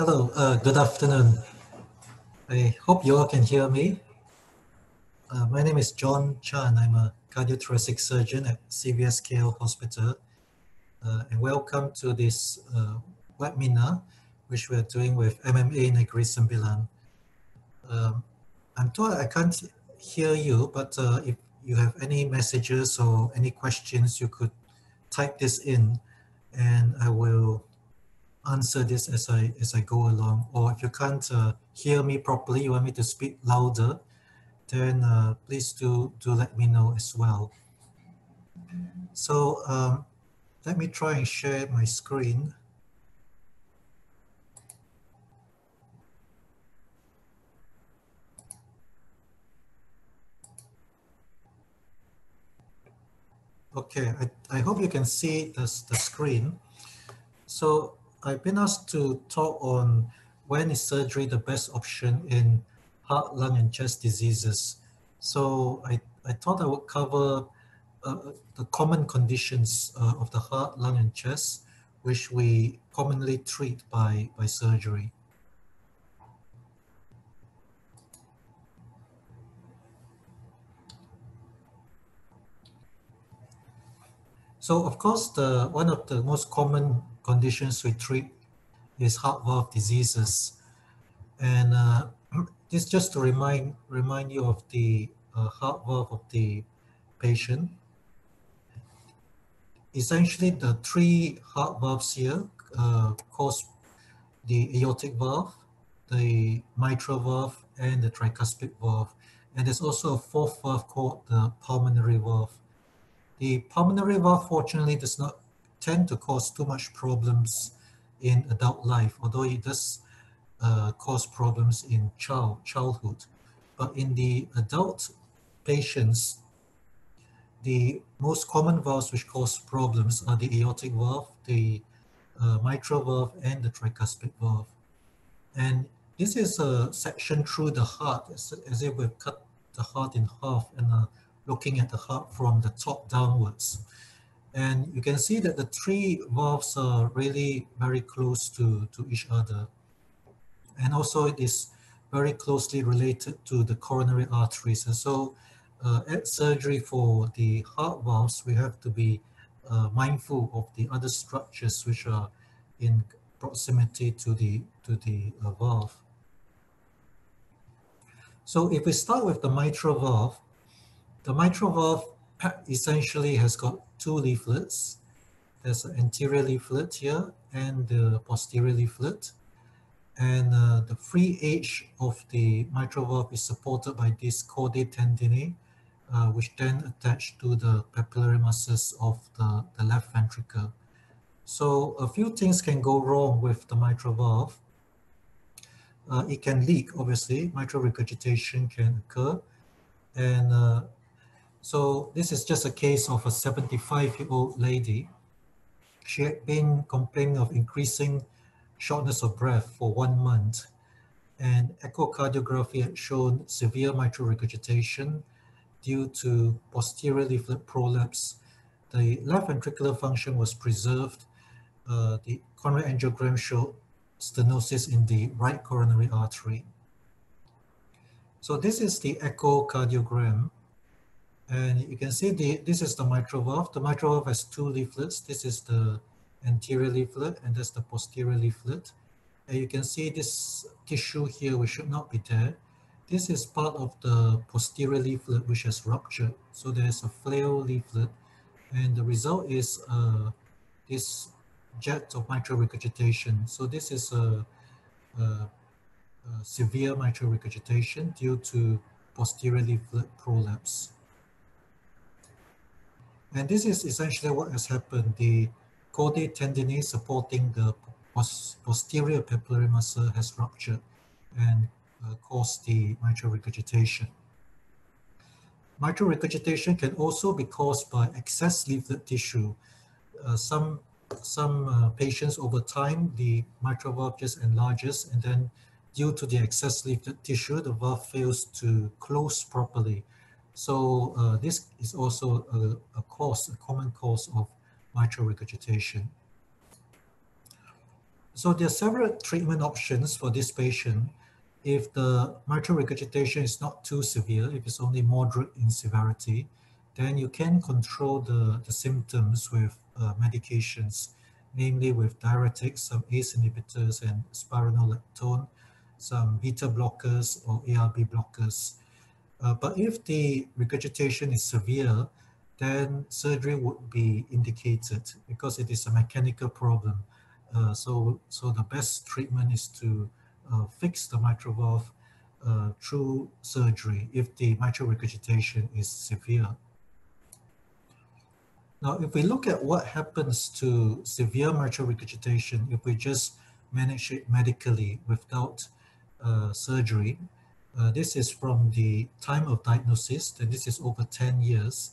Hello, good afternoon. I hope you all can hear me. My name is John Chan. I'm a cardiothoracic surgeon at CVSKL Hospital. And welcome to this webinar, which we're doing with MMA Negeri Sembilan. I'm told I can't hear you, but if you have any messages or any questions, you could type this in and I will answer this as I go along. Or if you can't hear me properly, you want me to speak louder, then please do let me know as well. So let me try and share my screen. Okay, I hope you can see the screen. So I've been asked to talk on when is surgery the best option in heart, lung, and chest diseases. So I thought I would cover the common conditions of the heart, lung, and chest, which we commonly treat by surgery. So of course, one of the most common conditions we treat is heart valve diseases, and this just to remind you of the heart valve of the patient. Essentially, the three heart valves here cause the aortic valve, the mitral valve, and the tricuspid valve, and there's also a fourth valve called the pulmonary valve. The pulmonary valve, fortunately, does not tend to cause too much problems in adult life, although it does cause problems in childhood. But in the adult patients, the most common valves which cause problems are the aortic valve, the mitral valve, and the tricuspid valve. And this is a section through the heart, as if we've cut the heart in half and are looking at the heart from the top downwards. And you can see that the three valves are really very close to each other. And also it is very closely related to the coronary arteries. And so at surgery for the heart valves, we have to be mindful of the other structures which are in proximity to the valve. So if we start with the mitral valve, the mitral valve essentially has got two leaflets. There's an anterior leaflet here and the posterior leaflet. And the free edge of the mitral valve is supported by these chordae tendinae, which then attach to the papillary muscles of the left ventricle. So a few things can go wrong with the mitral valve. It can leak, obviously. Mitral regurgitation can occur. And so this is just a case of a 75-year-old lady. She had been complaining of increasing shortness of breath for 1 month, and echocardiography had shown severe mitral regurgitation due to posterior leaflet prolapse. The left ventricular function was preserved. The coronary angiogram showed stenosis in the right coronary artery. So this is the echocardiogram. And you can see this is the mitral valve. The mitral valve has two leaflets. This is the anterior leaflet and that's the posterior leaflet. And you can see this tissue here, which should not be there. This is part of the posterior leaflet, which has ruptured. So there's a flail leaflet. And the result is this jet of mitral regurgitation. So this is a severe mitral regurgitation due to posterior leaflet prolapse. And this is essentially what has happened. The chordae tendinae supporting the posterior papillary muscle has ruptured and caused the mitral regurgitation. Mitral regurgitation can also be caused by excess leaflet tissue. Some patients over time, the mitral valve just enlarges, and then due to the excess leaflet tissue, the valve fails to close properly. So this is also a common cause of mitral regurgitation. So there are several treatment options for this patient if the mitral regurgitation is not too severe, if it's only moderate in severity. Then you can control the symptoms with medications, namely with diuretics, some ACE inhibitors and spironolactone, some beta blockers or ARB blockers. But if the regurgitation is severe, then surgery would be indicated because it is a mechanical problem. So the best treatment is to fix the mitral valve through surgery if the mitral regurgitation is severe. Now, if we look at what happens to severe mitral regurgitation, if we just manage it medically without surgery, this is from the time of diagnosis, and this is over 10 years.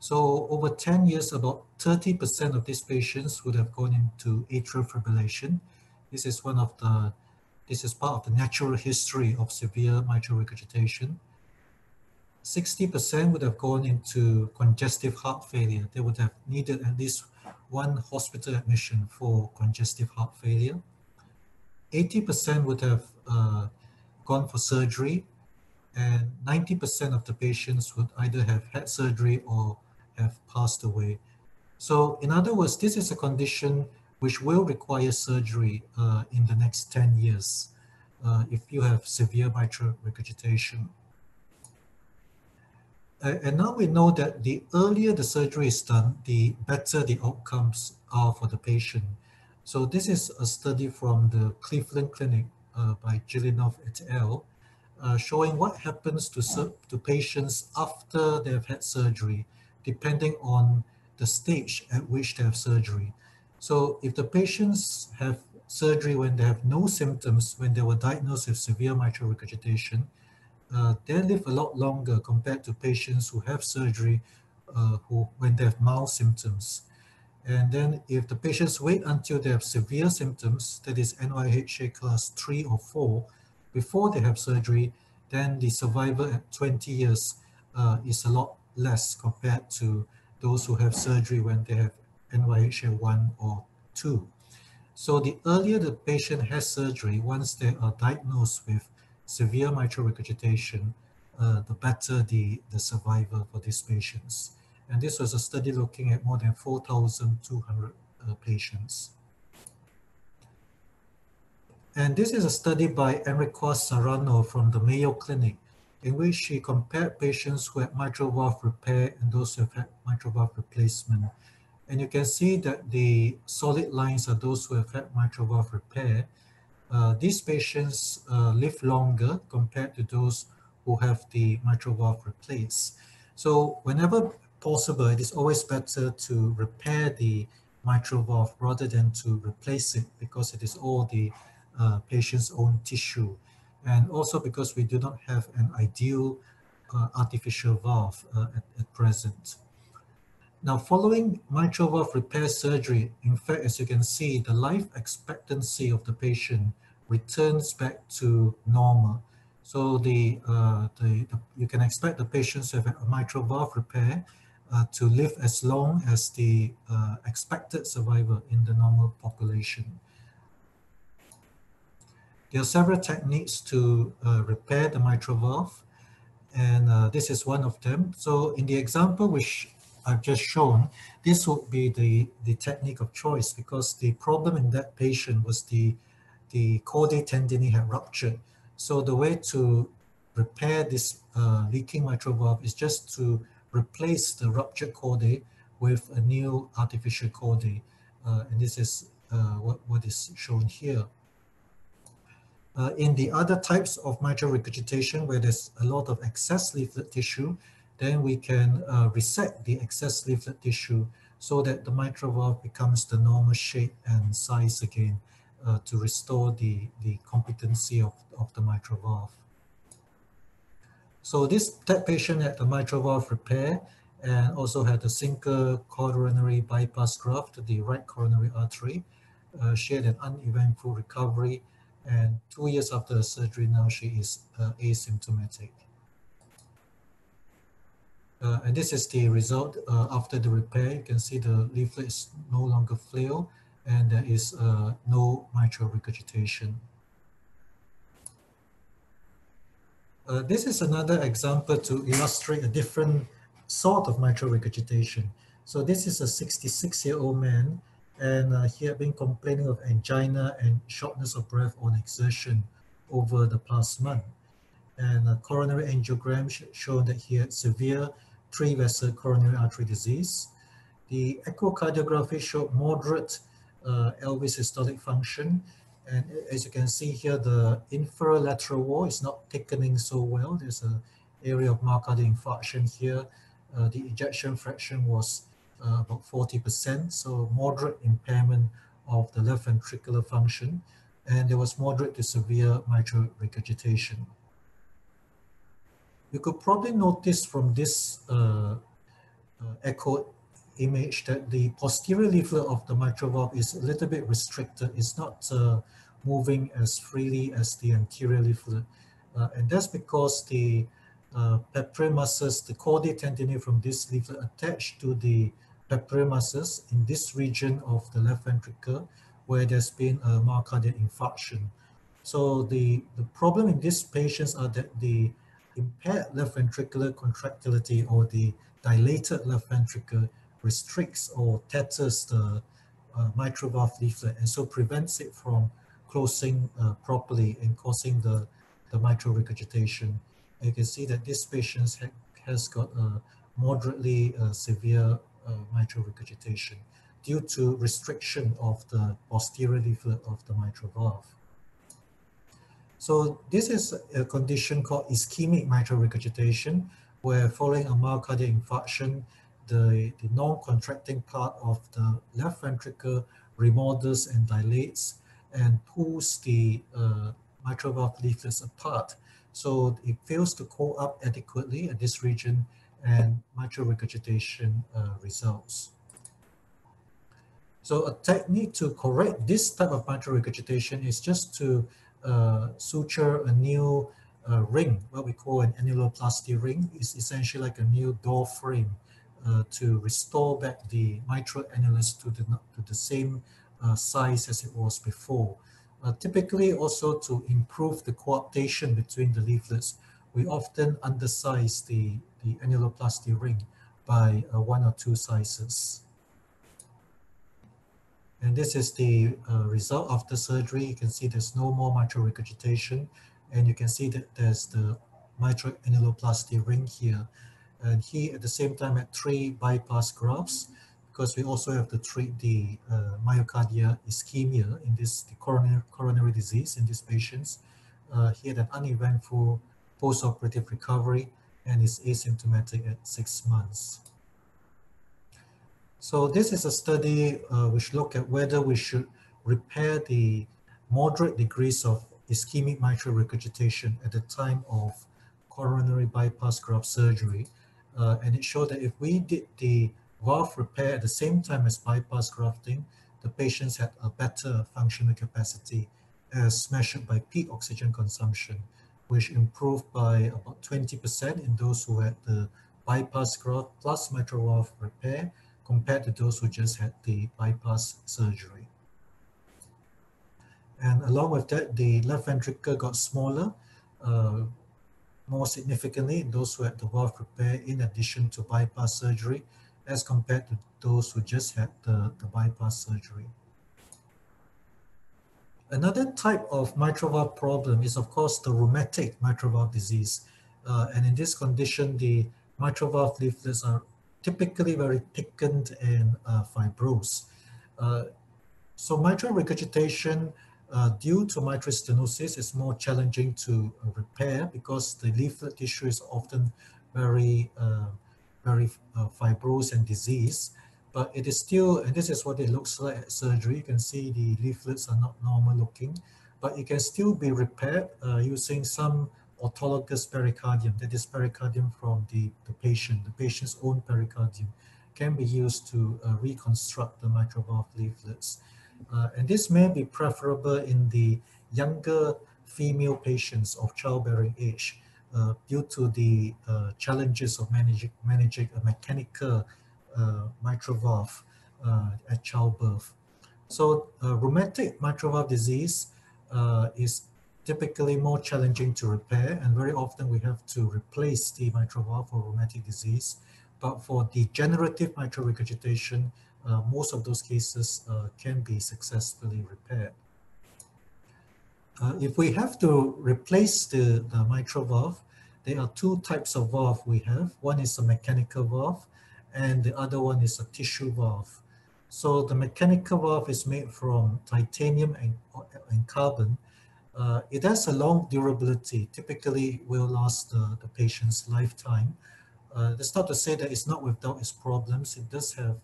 So over 10 years, about 30% of these patients would have gone into atrial fibrillation. This is part of the natural history of severe mitral regurgitation. 60% would have gone into congestive heart failure. They would have needed at least one hospital admission for congestive heart failure. 80% would have gone for surgery, and 90% of the patients would either have had surgery or have passed away. So in other words, this is a condition which will require surgery in the next 10 years if you have severe mitral regurgitation. And now we know that the earlier the surgery is done, the better the outcomes are for the patient. So this is a study from the Cleveland Clinic by Gillinov et al. Showing what happens to patients after they have had surgery, depending on the stage at which they have surgery. So if the patients have surgery when they have no symptoms, when they were diagnosed with severe mitral regurgitation, they live a lot longer compared to patients who have surgery when they have mild symptoms. And then if the patients wait until they have severe symptoms, that is NYHA class 3 or 4, before they have surgery, then the survival at 20 years is a lot less compared to those who have surgery when they have NYHA 1 or 2. So the earlier the patient has surgery, once they are diagnosed with severe mitral regurgitation, the better the survival for these patients. And this was a study looking at more than 4,200 patients. And this is a study by Enrique Sarano from the Mayo Clinic, in which she compared patients who had mitral valve repair and those who have had mitral valve replacement. And you can see that the solid lines are those who have had mitral valve repair. These patients live longer compared to those who have the mitral valve replaced. So whenever possible, it is always better to repair the mitral valve rather than to replace it, because it is all the patient's own tissue. And also because we do not have an ideal artificial valve at present. Now, following mitral valve repair surgery, in fact, as you can see, the life expectancy of the patient returns back to normal. So you can expect the patients who have a mitral valve repair to live as long as the expected survival in the normal population. There are several techniques to repair the mitral valve, and this is one of them. So in the example which I've just shown, this would be the technique of choice, because the problem in that patient was the chordae tendini had ruptured. So the way to repair this leaking mitral valve is just to replace the ruptured chordae with a new artificial chordae. And this is what is shown here. In the other types of mitral regurgitation where there's a lot of excess leaflet tissue, then we can reset the excess leaflet tissue so that the mitral valve becomes the normal shape and size again to restore the competency of the mitral valve. So that patient had the mitral valve repair and also had a single coronary bypass graft to the right coronary artery. She had an uneventful recovery, and 2 years after the surgery now she is asymptomatic. And this is the result after the repair. You can see the leaflet is no longer flail, and there is no mitral regurgitation. This is another example to illustrate a different sort of mitral regurgitation. So this is a 66-year-old man, and he had been complaining of angina and shortness of breath on exertion over the past month. And a coronary angiogram showed that he had severe three-vessel coronary artery disease. The echocardiography showed moderate LV systolic function. And as you can see here, the inferolateral wall is not thickening so well. There's an area of myocardial infarction here. The ejection fraction was about 40%, so moderate impairment of the left ventricular function. And there was moderate to severe mitral regurgitation. You could probably notice from this echo image that the posterior leaflet of the mitral valve is a little bit restricted. It's not moving as freely as the anterior leaflet. And that's because the papillary muscles, the chordae tendinae from this leaflet attached to the papillary muscles in this region of the left ventricle where there's been a myocardial infarction. So the problem in these patients are that the impaired left ventricular contractility or the dilated left ventricle restricts or tatters the mitral valve leaflet and so prevents it from closing properly and causing the mitral regurgitation. And you can see that this patient has got a moderately severe mitral regurgitation due to restriction of the posterior leaflet of the mitral valve. So this is a condition called ischemic mitral regurgitation, where following a myocardial infarction, the non-contracting part of the left ventricle remodels and dilates and pulls the mitral valve leaflets apart. So it fails to coil up adequately at this region and mitral regurgitation results. So a technique to correct this type of mitral regurgitation is just to suture a new ring, what we call an annuloplasty ring. It's essentially like a new door frame to restore back the mitral annulus to the same size as it was before. Typically also to improve the cooptation between the leaflets, we often undersize the annuloplasty ring by 1 or 2 sizes. And this is the result after surgery. You can see there's no more mitral regurgitation, and you can see that there's the mitral annuloplasty ring here. And he, at the same time, had 3 bypass grafts, because we also have to treat the myocardial ischemia in this coronary disease in these patients. He had an uneventful post-operative recovery and is asymptomatic at 6 months. So this is a study which looked at whether we should repair the moderate degrees of ischemic mitral regurgitation at the time of coronary bypass graft surgery. And it showed that if we did the valve repair at the same time as bypass grafting, the patients had a better functional capacity as measured by peak oxygen consumption, which improved by about 20% in those who had the bypass graft plus mitral valve repair compared to those who just had the bypass surgery. And along with that, the left ventricle got smaller, more significantly in those who had the valve repair in addition to bypass surgery as compared to those who just had the bypass surgery. Another type of mitral valve problem is, of course, the rheumatic mitral valve disease. And in this condition, the mitral valve leaflets are typically very thickened and fibrous. So mitral regurgitation due to mitral stenosis is more challenging to repair because the leaflet tissue is often very fibrous and diseased, but it is still, and this is what it looks like at surgery, you can see the leaflets are not normal looking, but it can still be repaired using some autologous pericardium, that is pericardium from the patient, the patient's own pericardium, can be used to reconstruct the mitral valve leaflets. And this may be preferable in the younger female patients of childbearing age due to the challenges of managing a mechanical mitral valve at childbirth. So rheumatic mitral valve disease is typically more challenging to repair, and very often we have to replace the mitral valve for rheumatic disease. But for degenerative mitral regurgitation, most of those cases can be successfully repaired. If we have to replace the mitral valve, there are two types of valve we have. One is a mechanical valve, and the other one is a tissue valve. So the mechanical valve is made from titanium and carbon. It has a long durability, typically will last the patient's lifetime. That's not to say that it's not without its problems. It does have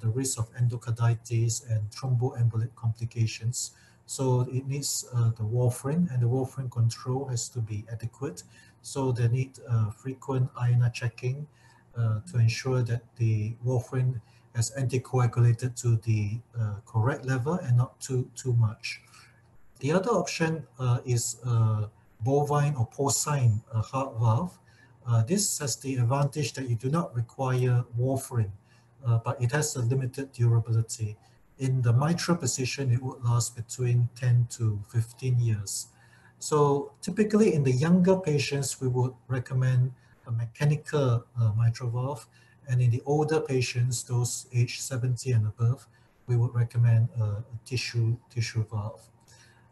the risk of endocarditis and thromboembolic complications. So it needs the warfarin, and the warfarin control has to be adequate. So they need frequent INR checking to ensure that the warfarin has anticoagulated to the correct level and not too much. The other option is bovine or porcine heart valve. This has the advantage that you do not require warfarin, but it has a limited durability. In the mitral position, it would last between 10 to 15 years. So typically in the younger patients, we would recommend a mechanical mitral valve, and in the older patients, those aged 70 and above, we would recommend a tissue valve.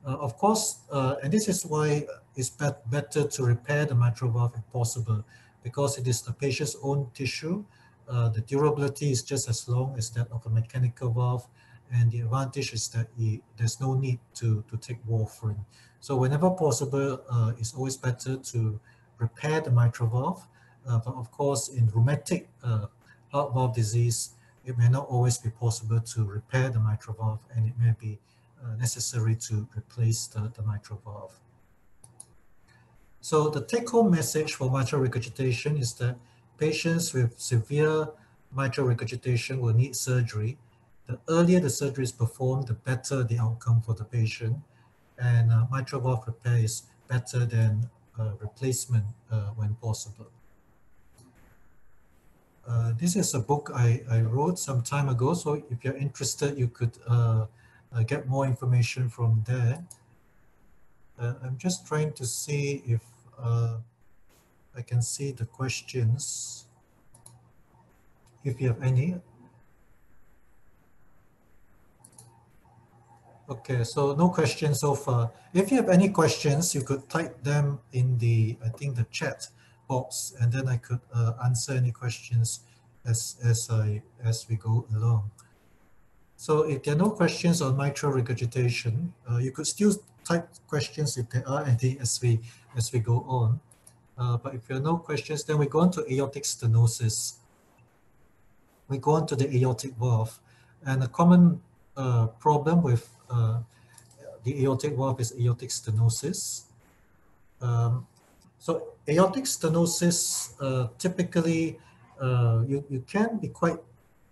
Of course, and this is why it's better to repair the mitral valve if possible, because it is the patient's own tissue. The durability is just as long as that of a mechanical valve, and the advantage is that there's no need to take warfarin. So whenever possible, it's always better to repair the mitral valve, but of course in rheumatic heart valve disease, it may not always be possible to repair the mitral valve, and it may be necessary to replace the mitral valve. So the take-home message for mitral regurgitation is that patients with severe mitral regurgitation will need surgery. The earlier the surgery is performed, the better the outcome for the patient, and mitral valve repair is better than replacement when possible. This is a book I wrote some time ago, so if you're interested, you could get more information from there. I'm just trying to see if I can see the questions, if you have any. Okay, so no questions so far. If you have any questions, you could type them in the, I think, the chat box, and then I could answer any questions as we go along. So if there are no questions on mitral regurgitation, you could still type questions if there are any as we go on. But if there are no questions, then we go on to aortic stenosis. We go on to the aortic valve. And a common problem with the aortic valve is aortic stenosis. So aortic stenosis, typically, you can be quite,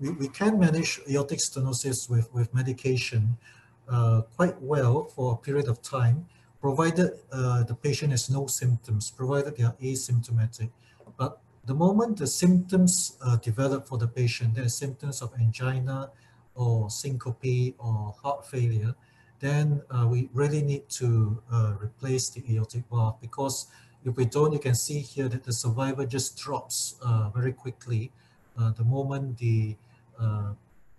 we can manage aortic stenosis with medication quite well for a period of time, provided the patient has no symptoms, provided they are asymptomatic. But the moment the symptoms develop for the patient, there are symptoms of angina or syncope or heart failure, then we really need to replace the aortic valve, because if we don't, you can see here that the survival just drops very quickly the moment the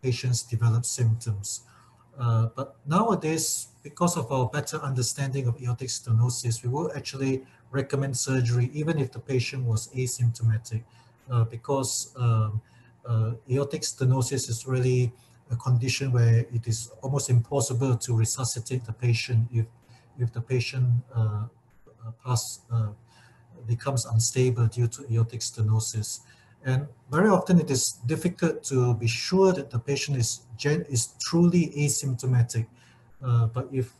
patients develop symptoms. But nowadays, because of our better understanding of aortic stenosis, we will actually recommend surgery even if the patient was asymptomatic, because aortic stenosis is really a condition where it is almost impossible to resuscitate the patient if the patient becomes unstable due to aortic stenosis. And very often it is difficult to be sure that the patient is truly asymptomatic. But if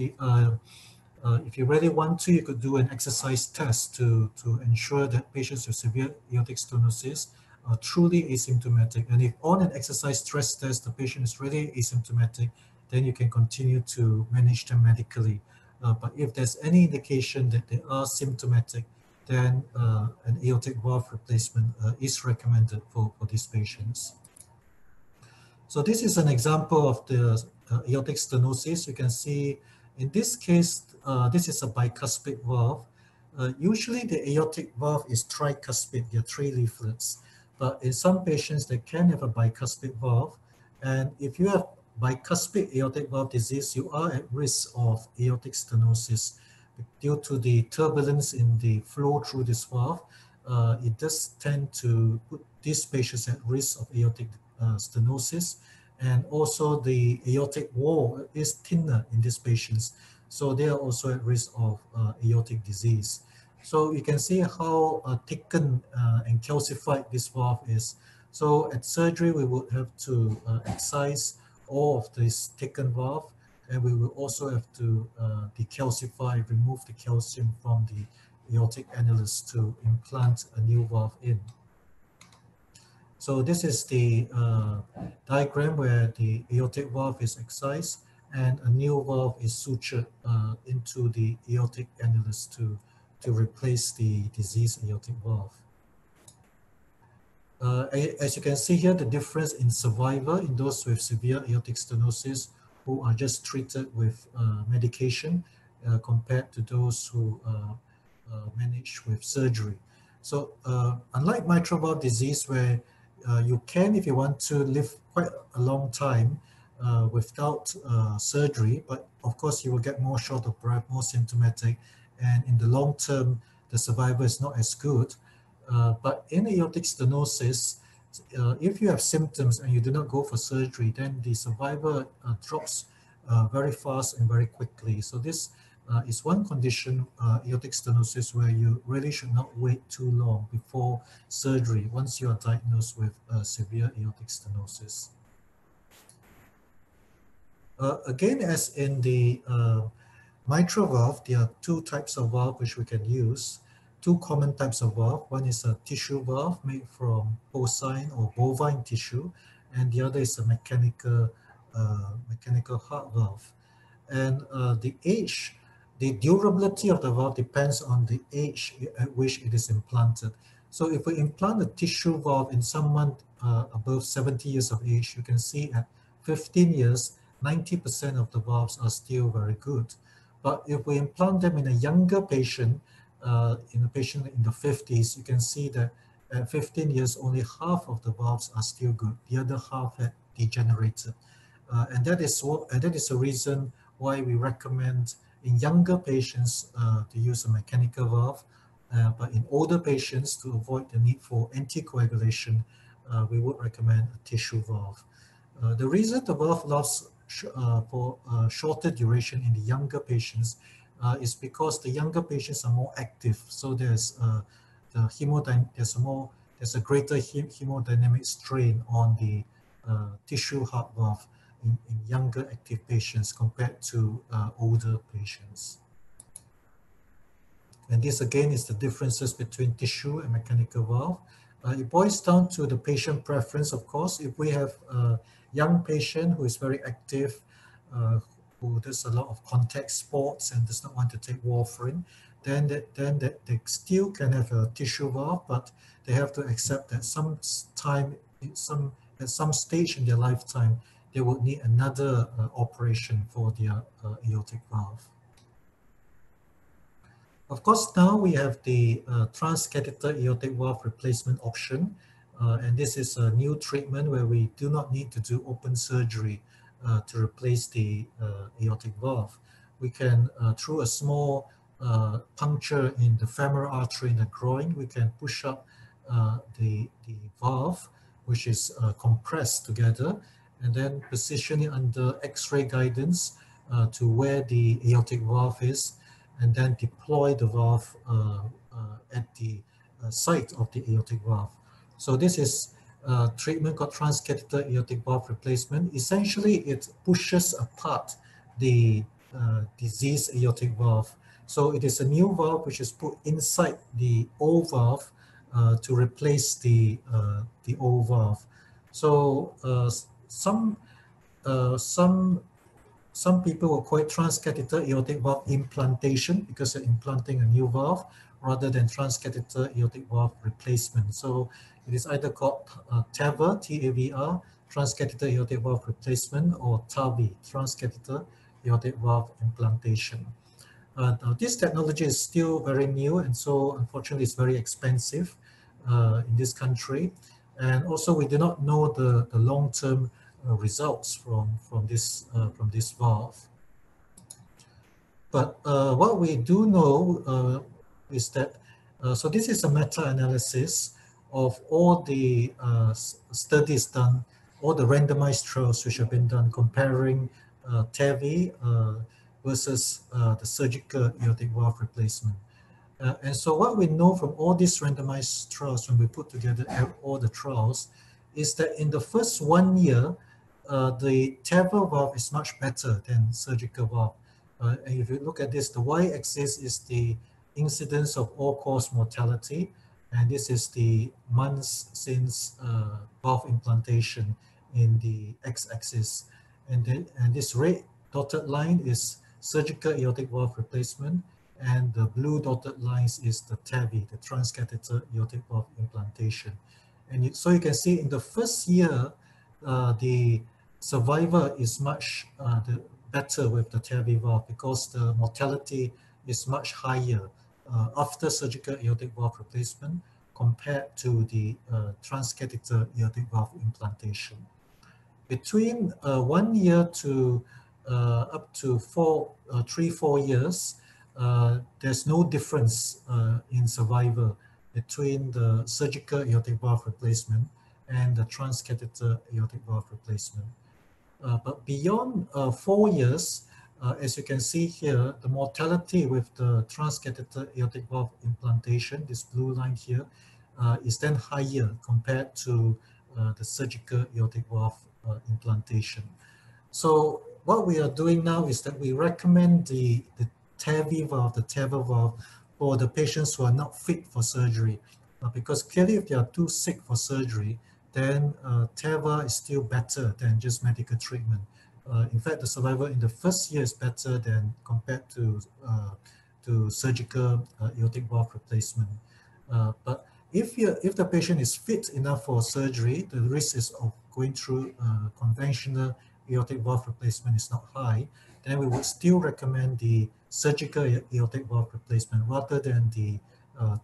you really want to, you could do an exercise test to ensure that patients with severe aortic stenosis are truly asymptomatic. And if on an exercise stress test, the patient is really asymptomatic, then you can continue to manage them medically. But if there's any indication that they are symptomatic, then an aortic valve replacement is recommended for these patients. So this is an example of the aortic stenosis. You can see in this case, this is a bicuspid valve. Usually the aortic valve is tricuspid, there are three leaflets. But in some patients, they can have a bicuspid valve. And if you have bicuspid aortic valve disease, you are at risk of aortic stenosis. Due to the turbulence in the flow through this valve, it does tend to put these patients at risk of aortic stenosis. And also the aortic wall is thinner in these patients. So they are also at risk of aortic disease. So you can see how thickened and calcified this valve is. So at surgery, we would have to excise all of this thickened valve, and we will also have to decalcify, remove the calcium from the aortic annulus to implant a new valve in. So this is the diagram where the aortic valve is excised and a new valve is sutured into the aortic annulus to replace the diseased aortic valve. As you can see here, the difference in survival in those with severe aortic stenosis who are just treated with medication compared to those who manage with surgery. So unlike mitral valve disease where you can, if you want to, live quite a long time without surgery, but of course you will get more short of breath, more symptomatic, and in the long term, the survival is not as good. But in aortic stenosis, if you have symptoms and you do not go for surgery, then the survival drops very fast and very quickly. So this is one condition, aortic stenosis, where you really should not wait too long before surgery once you are diagnosed with severe aortic stenosis. Again, as in the mitral valve, there are two types of valve which we can use. Two common types of valve. One is a tissue valve made from porcine or bovine tissue, and the other is a mechanical heart valve. And the age, the durability of the valve depends on the age at which it is implanted. So if we implant a tissue valve in someone above 70 years of age, you can see at 15 years, 90% of the valves are still very good. But if we implant them in a younger patient, in a patient in the 50s, you can see that at 15 years, only half of the valves are still good. The other half had degenerated. And that is the reason why we recommend in younger patients to use a mechanical valve. But in older patients, to avoid the need for anticoagulation, we would recommend a tissue valve. The reason the valve lasts for shorter duration in the younger patients is because the younger patients are more active, so there's a greater hemodynamic strain on the tissue heart valve in younger active patients compared to older patients. And this again is the differences between tissue and mechanical valve. It boils down to the patient preference, of course. If we have a young patient who is very active, who does a lot of contact sports and does not want to take warfarin, then they still can have a tissue valve, but they have to accept that at some stage in their lifetime, they would need another operation for their aortic valve. Of course, now we have the transcatheter aortic valve replacement option, and this is a new treatment where we do not need to do open surgery to replace the aortic valve. We can, through a small puncture in the femoral artery in the groin, we can push up the valve, which is compressed together, and then position it under X-ray guidance to where the aortic valve is, and then deploy the valve at the site of the aortic valve. So this is treatment called transcatheter aortic valve replacement. Essentially, it pushes apart the diseased aortic valve. So it is a new valve which is put inside the old valve to replace the old valve. So some people will call it transcatheter aortic valve implantation because they're implanting a new valve, rather than transcatheter aortic valve replacement. So it is either called TAVR, transcatheter aortic valve replacement, or TAVI, transcatheter aortic valve implantation. Now this technology is still very new, and so unfortunately it's very expensive in this country. And also we do not know the long-term results from this valve. But what we do know is that, so this is a meta-analysis of all the studies done, all the randomized trials which have been done comparing TAVI versus the surgical aortic valve replacement. And so what we know from all these randomized trials, when we put together all the trials, is that in the first 1 year, the TAVR valve is much better than surgical valve. And if you look at this, the y-axis is the incidence of all-cause mortality, and this is the months since valve implantation in the x-axis. And then, and this red dotted line is surgical aortic valve replacement, and the blue dotted lines is the TAVI, the transcatheter aortic valve implantation. And you, so you can see in the first year, the survivor is much better with the TAVI valve because the mortality is much higher after surgical aortic valve replacement compared to the transcatheter aortic valve implantation. Between 1 year to up to 3-4 years, there's no difference in survival between the surgical aortic valve replacement and the transcatheter aortic valve replacement. But beyond 4 years, as you can see here, the mortality with the transcatheter aortic valve implantation, this blue line here, is then higher compared to the surgical aortic valve implantation. So what we are doing now is that we recommend the TAVI valve, the TEVAR valve, for the patients who are not fit for surgery. Because clearly if they are too sick for surgery, then TEVAR is still better than just medical treatment. In fact, the survival in the first year is better than compared to surgical aortic valve replacement. But if the patient is fit enough for surgery, the risk is of going through conventional aortic valve replacement is not high, then we would still recommend the surgical aortic valve replacement rather than the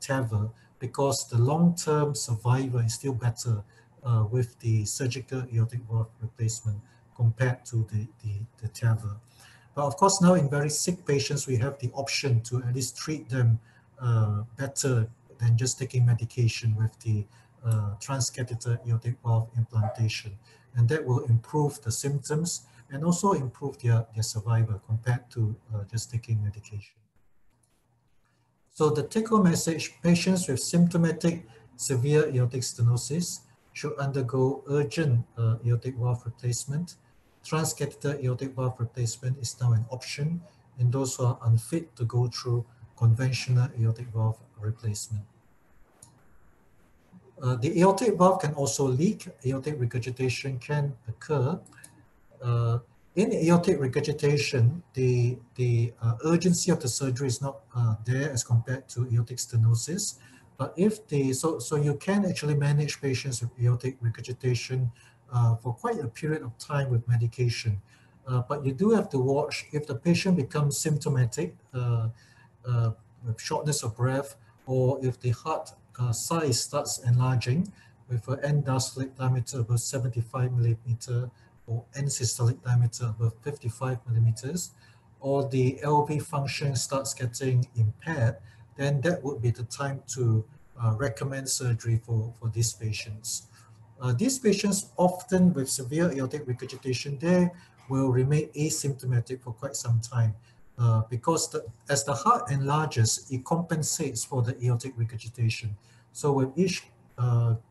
TAVR, because the long-term survival is still better with the surgical aortic valve replacement compared to the TAVR. But of course, now in very sick patients, we have the option to at least treat them better than just taking medication with the transcatheter aortic valve implantation. And that will improve the symptoms and also improve their survival compared to just taking medication. So the take-home message, patients with symptomatic severe aortic stenosis should undergo urgent aortic valve replacement. Transcatheter aortic valve replacement is now an option in those who are unfit to go through conventional aortic valve replacement. The aortic valve can also leak. Aortic regurgitation can occur. In aortic regurgitation, the urgency of the surgery is not there as compared to aortic stenosis. But if the, so you can actually manage patients with aortic regurgitation for quite a period of time with medication. But you do have to watch if the patient becomes symptomatic with shortness of breath, or if the heart size starts enlarging with an end diastolic diameter above 75 millimeter or end systolic diameter above 55 millimeters, or the LV function starts getting impaired, then that would be the time to recommend surgery for these patients. These patients often with severe aortic regurgitation, they will remain asymptomatic for quite some time because as the heart enlarges, it compensates for the aortic regurgitation. So with each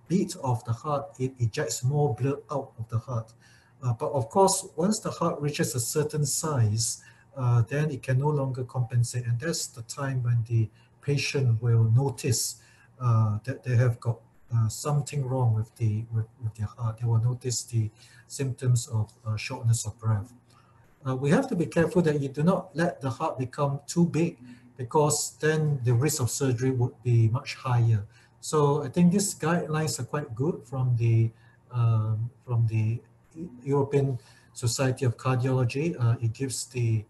beat of the heart, it ejects more blood out of the heart. But of course, once the heart reaches a certain size, then it can no longer compensate. And that's the time when the patient will notice that they have got something wrong with their heart. They will notice the symptoms of shortness of breath. We have to be careful that you do not let the heart become too big, because then the risk of surgery would be much higher. So I think these guidelines are quite good from the from the European Society of Cardiology. It gives the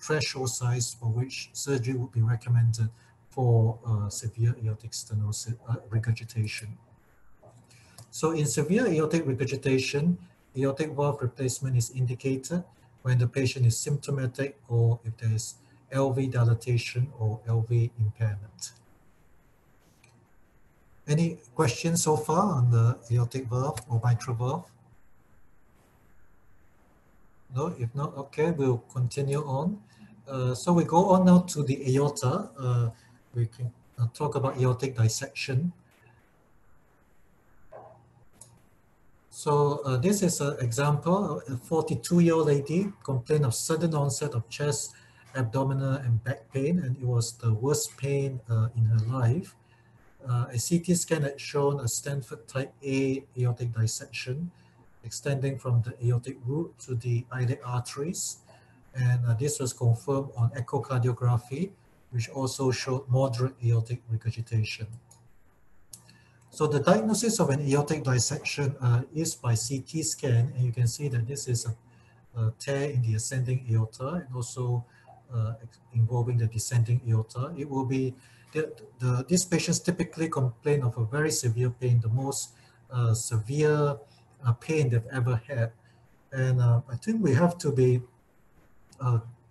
threshold size for which surgery would be recommended for severe aortic stenosis regurgitation. So in severe aortic regurgitation, aortic valve replacement is indicated when the patient is symptomatic or if there is LV dilatation or LV impairment. Any questions so far on the aortic valve or mitral valve? No, if not, okay, we'll continue on. So we go on now to the aorta. We can talk about aortic dissection. So this is an example. A 42-year-old lady complained of sudden onset of chest, abdominal and back pain, and it was the worst pain in her life. A CT scan had shown a Stanford type A aortic dissection extending from the aortic root to the iliac arteries, and this was confirmed on echocardiography, which also showed moderate aortic regurgitation. So the diagnosis of an aortic dissection is by CT scan, and you can see that this is a tear in the ascending aorta and also involving the descending aorta. It will be these patients typically complain of a very severe pain, the most severe pain they've ever had. And I think we have to be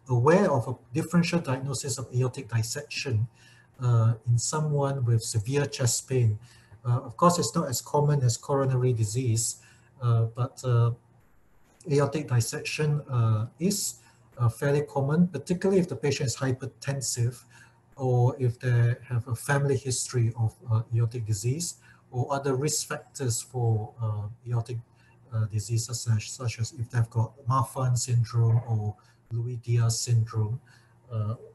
aware of a differential diagnosis of aortic dissection in someone with severe chest pain. Of course, it's not as common as coronary disease, but aortic dissection is fairly common, particularly if the patient is hypertensive or if they have a family history of aortic disease or other risk factors for aortic diseases, such as if they've got Marfan syndrome or Louis Diaz syndrome.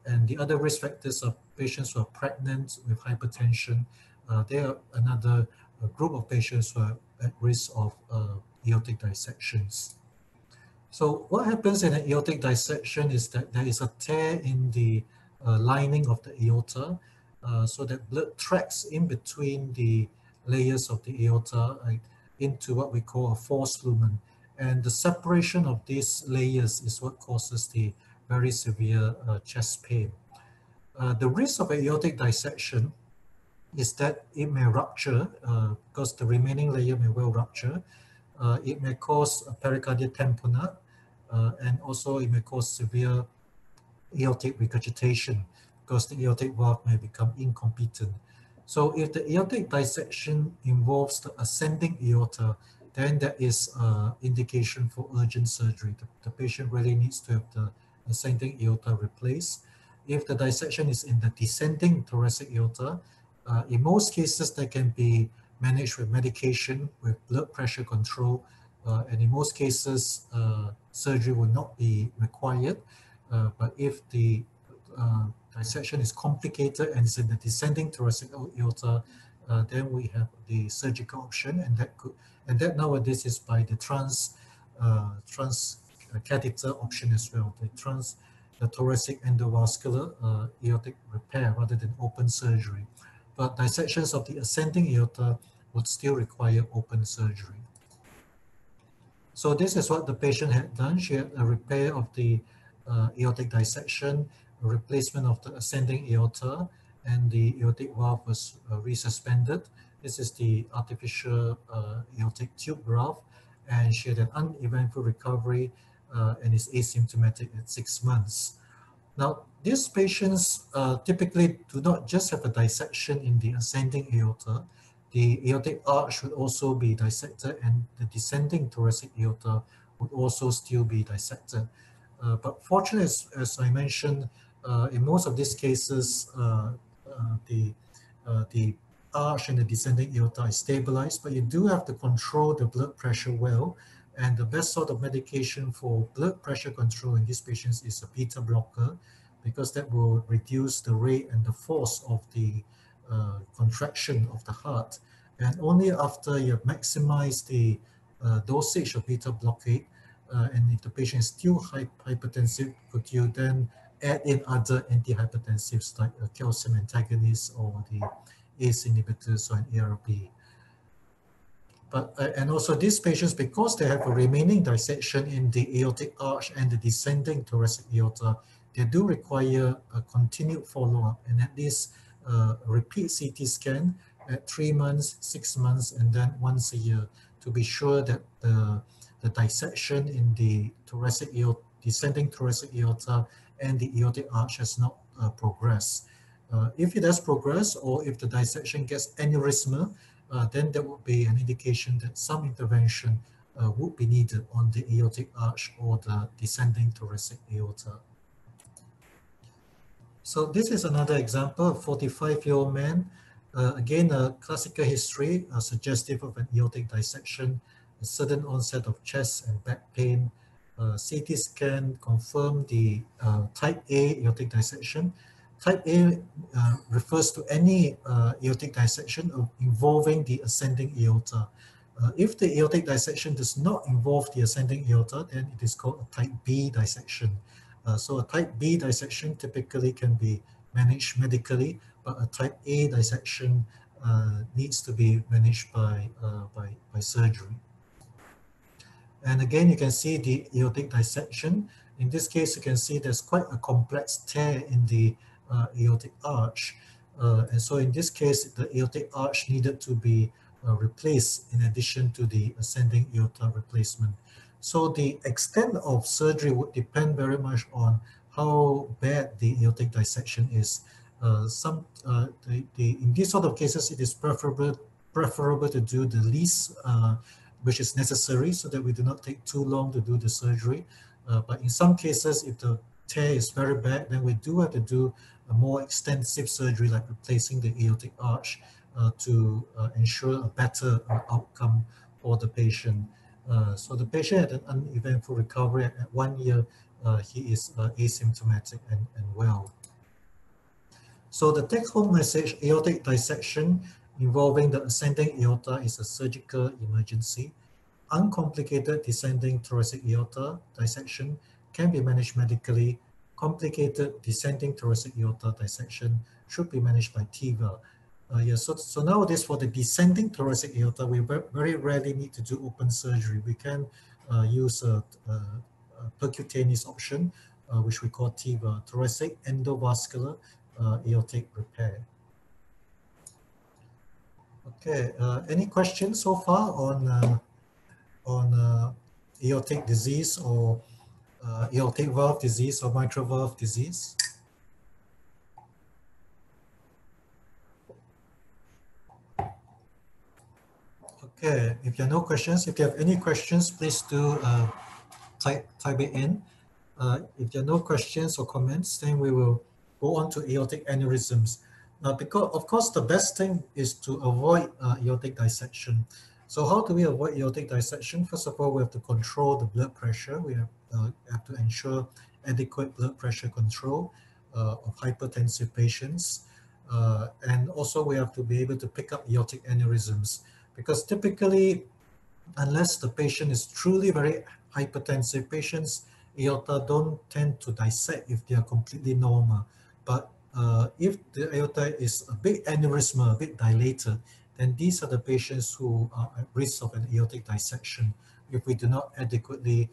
And the other risk factors are patients who are pregnant with hypertension. They are another group of patients who are at risk of aortic dissections. So what happens in an aortic dissection is that there is a tear in the lining of the aorta, so that blood tracks in between the layers of the aorta into what we call a false lumen. And the separation of these layers is what causes the very severe chest pain. The risk of aortic dissection is that it may rupture, because the remaining layer may well rupture. It may cause a pericardial tamponade, and also it may cause severe aortic regurgitation because the aortic valve may become incompetent. So if the aortic dissection involves the ascending aorta, then that is indication for urgent surgery. The patient really needs to have the ascending aorta replaced. If the dissection is in the descending thoracic aorta, in most cases, they can be managed with medication, with blood pressure control, and in most cases, surgery will not be required. But if the dissection is complicated and is in the descending thoracic aorta, then we have the surgical option, and that nowadays is by the transcatheter option as well, the thoracic endovascular aortic repair rather than open surgery. But dissections of the ascending aorta would still require open surgery. So this is what the patient had done. She had a repair of the aortic dissection, a replacement of the ascending aorta, and the aortic valve was resuspended. This is the artificial aortic tube graft, and she had an uneventful recovery and is asymptomatic at 6 months. Now, these patients typically do not just have a dissection in the ascending aorta. The aortic arch would also be dissected, and the descending thoracic aorta would also still be dissected. But fortunately, as I mentioned, in most of these cases, the arch and the descending aorta is stabilized, but you do have to control the blood pressure well. And the best sort of medication for blood pressure control in these patients is a beta blocker, because that will reduce the rate and the force of the contraction of the heart. And only after you have maximized the dosage of beta blockade, and if the patient is still hypertensive, could you then add in other antihypertensives like a calcium antagonist or the ACE inhibitors or an ARB. But, and also these patients, because they have a remaining dissection in the aortic arch and the descending thoracic aorta, they do require a continued follow-up and at least repeat CT scan at 3 months, 6 months, and then once a year to be sure that the dissection in the thoracic aorta, descending thoracic aorta and the aortic arch has not progressed. If it has progressed or if the dissection gets aneurysmal, then there would be an indication that some intervention would be needed on the aortic arch or the descending thoracic aorta. So this is another example, a 45-year-old man. Again, a classical history suggestive of an aortic dissection, a sudden onset of chest and back pain. CT scan confirmed the type A aortic dissection. Type A refers to any aortic dissection involving the ascending aorta. If the aortic dissection does not involve the ascending aorta, then it is called a type B dissection. So a type B dissection typically can be managed medically, but a type A dissection needs to be managed by surgery. And again, you can see the aortic dissection. In this case, you can see there's quite a complex tear in the aortic arch. And so in this case, the aortic arch needed to be replaced in addition to the ascending aorta replacement. So the extent of surgery would depend very much on how bad the aortic dissection is. In these sort of cases, it is preferable to do the least which is necessary so that we do not take too long to do the surgery. But in some cases, if the tear is very bad, then we do have to do a more extensive surgery like replacing the aortic arch to ensure a better outcome for the patient. So the patient had an uneventful recovery. At 1 year, he is asymptomatic and well. So the take-home message, aortic dissection involving the ascending aorta is a surgical emergency. Uncomplicated descending thoracic aorta dissection can be managed medically. Complicated descending thoracic aorta dissection should be managed by TEVAR. So nowadays for the descending thoracic aorta, we very rarely need to do open surgery. We can use a percutaneous option, which we call TEVAR, thoracic endovascular aortic repair. Okay, any questions so far on aortic disease or aortic valve disease or mitral valve disease? Okay, if there are no questions, if you have any questions, please do type it in. If there are no questions or comments, then we will go on to aortic aneurysms. Now, because of course the best thing is to avoid aortic dissection. So how do we avoid aortic dissection? First of all, we have to control the blood pressure. We have to ensure adequate blood pressure control of hypertensive patients. And also we have to be able to pick up aortic aneurysms, because typically, unless the patient is truly very hypertensive, patients' aorta don't tend to dissect if they are completely normal. But if the aorta is a bit aneurysmal, a bit dilated, then these are the patients who are at risk of an aortic dissection if we do not adequately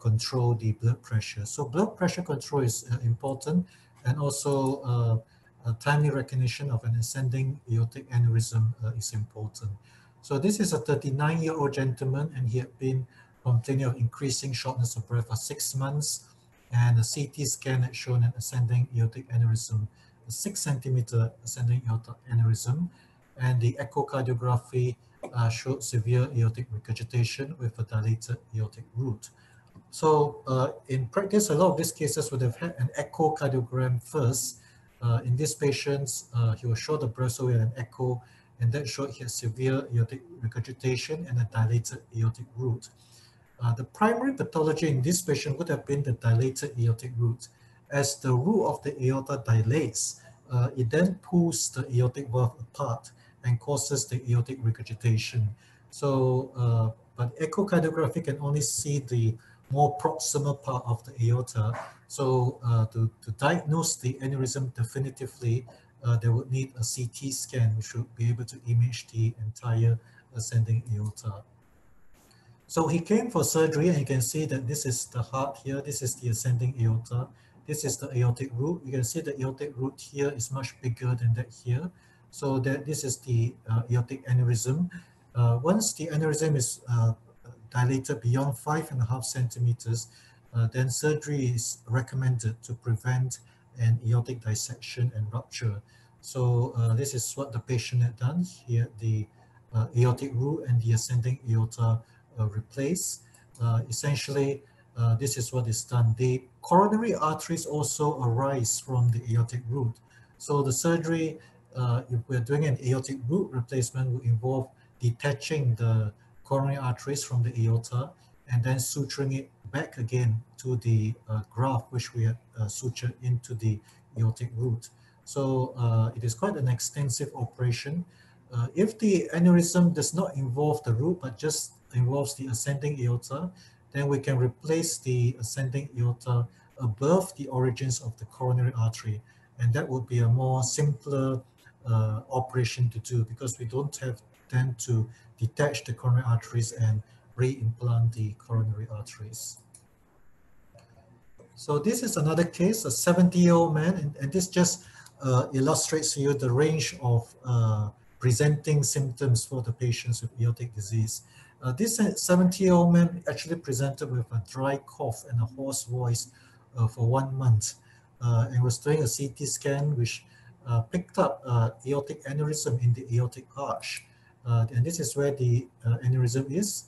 control the blood pressure. So blood pressure control is important, and also timely recognition of an ascending aortic aneurysm is important. So this is a 39-year-old gentleman, and he had been complaining of increasing shortness of breath for 6 months. And a CT scan had shown an ascending aortic aneurysm, a 6 centimeter ascending aortic aneurysm, and the echocardiography showed severe aortic regurgitation with a dilated aortic root. So in practice, a lot of these cases would have had an echocardiogram first. In these patients, he was short of breath, so we had an echo, and that showed he had severe aortic regurgitation and a dilated aortic root. The primary pathology in this patient would have been the dilated aortic root. As the root of the aorta dilates, it then pulls the aortic valve apart and causes the aortic regurgitation. So, but echocardiography can only see the more proximal part of the aorta. So to diagnose the aneurysm definitively, they would need a CT scan, which would be able to image the entire ascending aorta. So he came for surgery, and you can see that this is the heart here, this is the ascending aorta, this is the aortic root. You can see the aortic root here is much bigger than that here. So that this is the aortic aneurysm. Once the aneurysm is dilated beyond 5.5 centimeters, then surgery is recommended to prevent an aortic dissection and rupture. So this is what the patient had done here. The aortic root and the ascending aorta replaced. Essentially, this is what is done. The coronary arteries also arise from the aortic root. So the surgery, if we're doing an aortic root replacement, would involve detaching the coronary arteries from the aorta and then suturing it back again to the graft which we have sutured into the aortic root. So it is quite an extensive operation. If the aneurysm does not involve the root but just involves the ascending aorta, then we can replace the ascending aorta above the origins of the coronary artery, and that would be a more simpler operation to do, because we don't have then to detach the coronary arteries and re-implant the coronary arteries. So this is another case, a 70-year-old man, and this just illustrates to you the range of presenting symptoms for the patients with aortic disease. This 70-year-old man actually presented with a dry cough and a hoarse voice for 1 month, and was doing a CT scan which picked up aortic aneurysm in the aortic arch. And this is where the aneurysm is.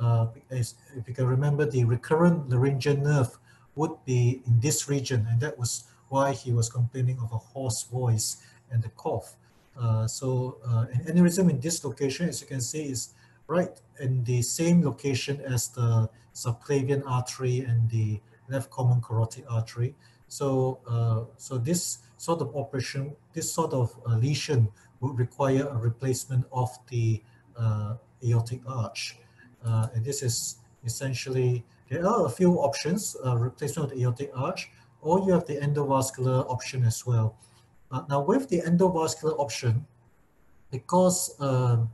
If you can remember, the recurrent laryngeal nerve would be in this region, and that was why he was complaining of a hoarse voice and the cough. An aneurysm in this location, as you can see, is right in the same location as the subclavian artery and the left common carotid artery. So, this sort of operation, this sort of lesion would require a replacement of the aortic arch. And this is essentially, there are a few options, replacement of the aortic arch, or you have the endovascular option as well. Now with the endovascular option, because of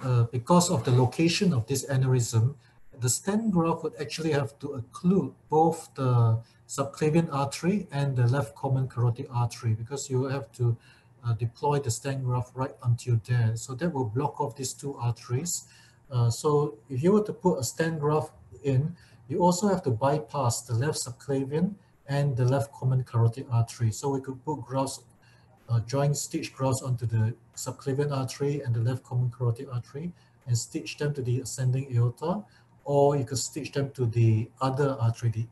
the location of this aneurysm, the stent graft would actually have to occlude both the subclavian artery and the left common carotid artery, because you have to deploy the stent graft right until there. So that will block off these two arteries. So if you were to put a stent graft in, you also have to bypass the left subclavian and the left common carotid artery. So we could put grafts, joint stitch grafts onto the subclavian artery and the left common carotid artery and stitch them to the ascending aorta, or you could stitch them to the other artery, the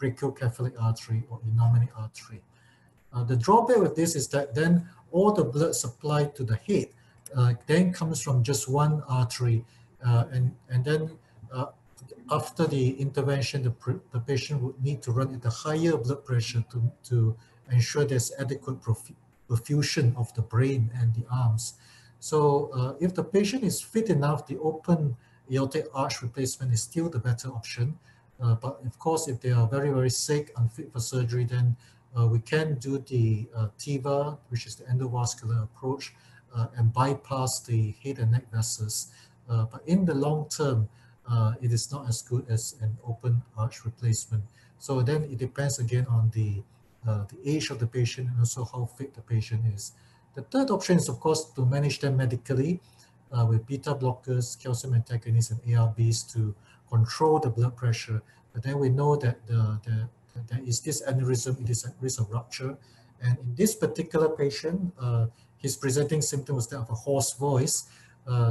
brachiocephalic artery or innominate artery. The drawback with this is that then all the blood supplied to the head then comes from just one artery, and then after the intervention, the patient would need to run at a higher blood pressure to ensure there's adequate perfusion of the brain and the arms. So if the patient is fit enough, the open aortic arch replacement is still the better option. But of course, if they are very, very sick, unfit for surgery, then we can do the TEVAR, which is the endovascular approach, and bypass the head and neck vessels. But in the long term, it is not as good as an open arch replacement. So then it depends again on the age of the patient and also how fit the patient is. The third option is, of course, to manage them medically with beta blockers, calcium antagonists, and ARBs to control the blood pressure. But then we know that there is this aneurysm, it is at risk of rupture. And in this particular patient, his presenting symptom was that of a hoarse voice.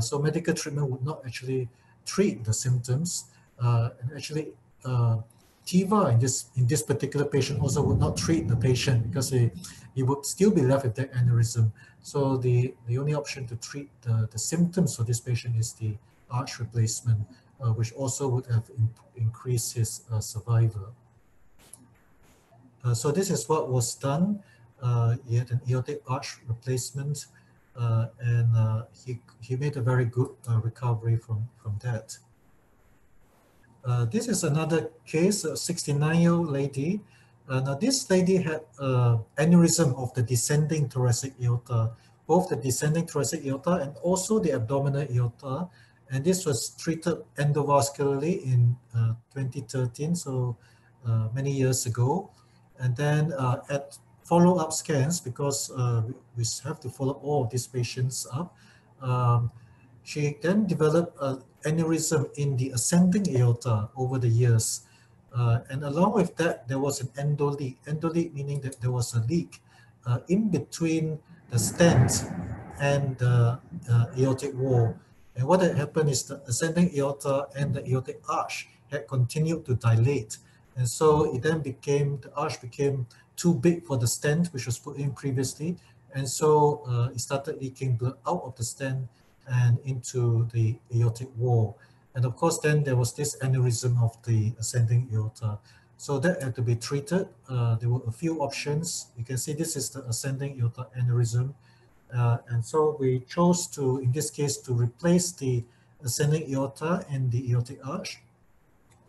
So medical treatment would not actually treat the symptoms. And actually, TEVAR in this particular patient also would not treat the patient, because he would still be left with that aneurysm. So the only option to treat the symptoms for this patient is the arch replacement, which also would have increased his survival. So this is what was done. He had an aortic arch replacement, and he made a very good recovery from that. This is another case, a 69-year-old lady. Now this lady had aneurysm of the descending thoracic aorta, both the descending thoracic aorta and also the abdominal aorta. And this was treated endovascularly in 2013, so many years ago. And then at follow-up scans, because we have to follow all of these patients up, she then developed an aneurysm in the ascending aorta over the years. And along with that, there was an endoleak. Endoleak meaning that there was a leak in between the stent and the aortic wall. And what had happened is the ascending aorta and the aortic arch had continued to dilate. And so it then became, the arch became too big for the stent, which was put in previously. And so it started leaking blood out of the stent and into the aortic wall. And of course, then there was this aneurysm of the ascending aorta. So that had to be treated. There were a few options. You can see this is the ascending aorta aneurysm. And so we chose to, in this case, to replace the ascending aorta and the aortic arch,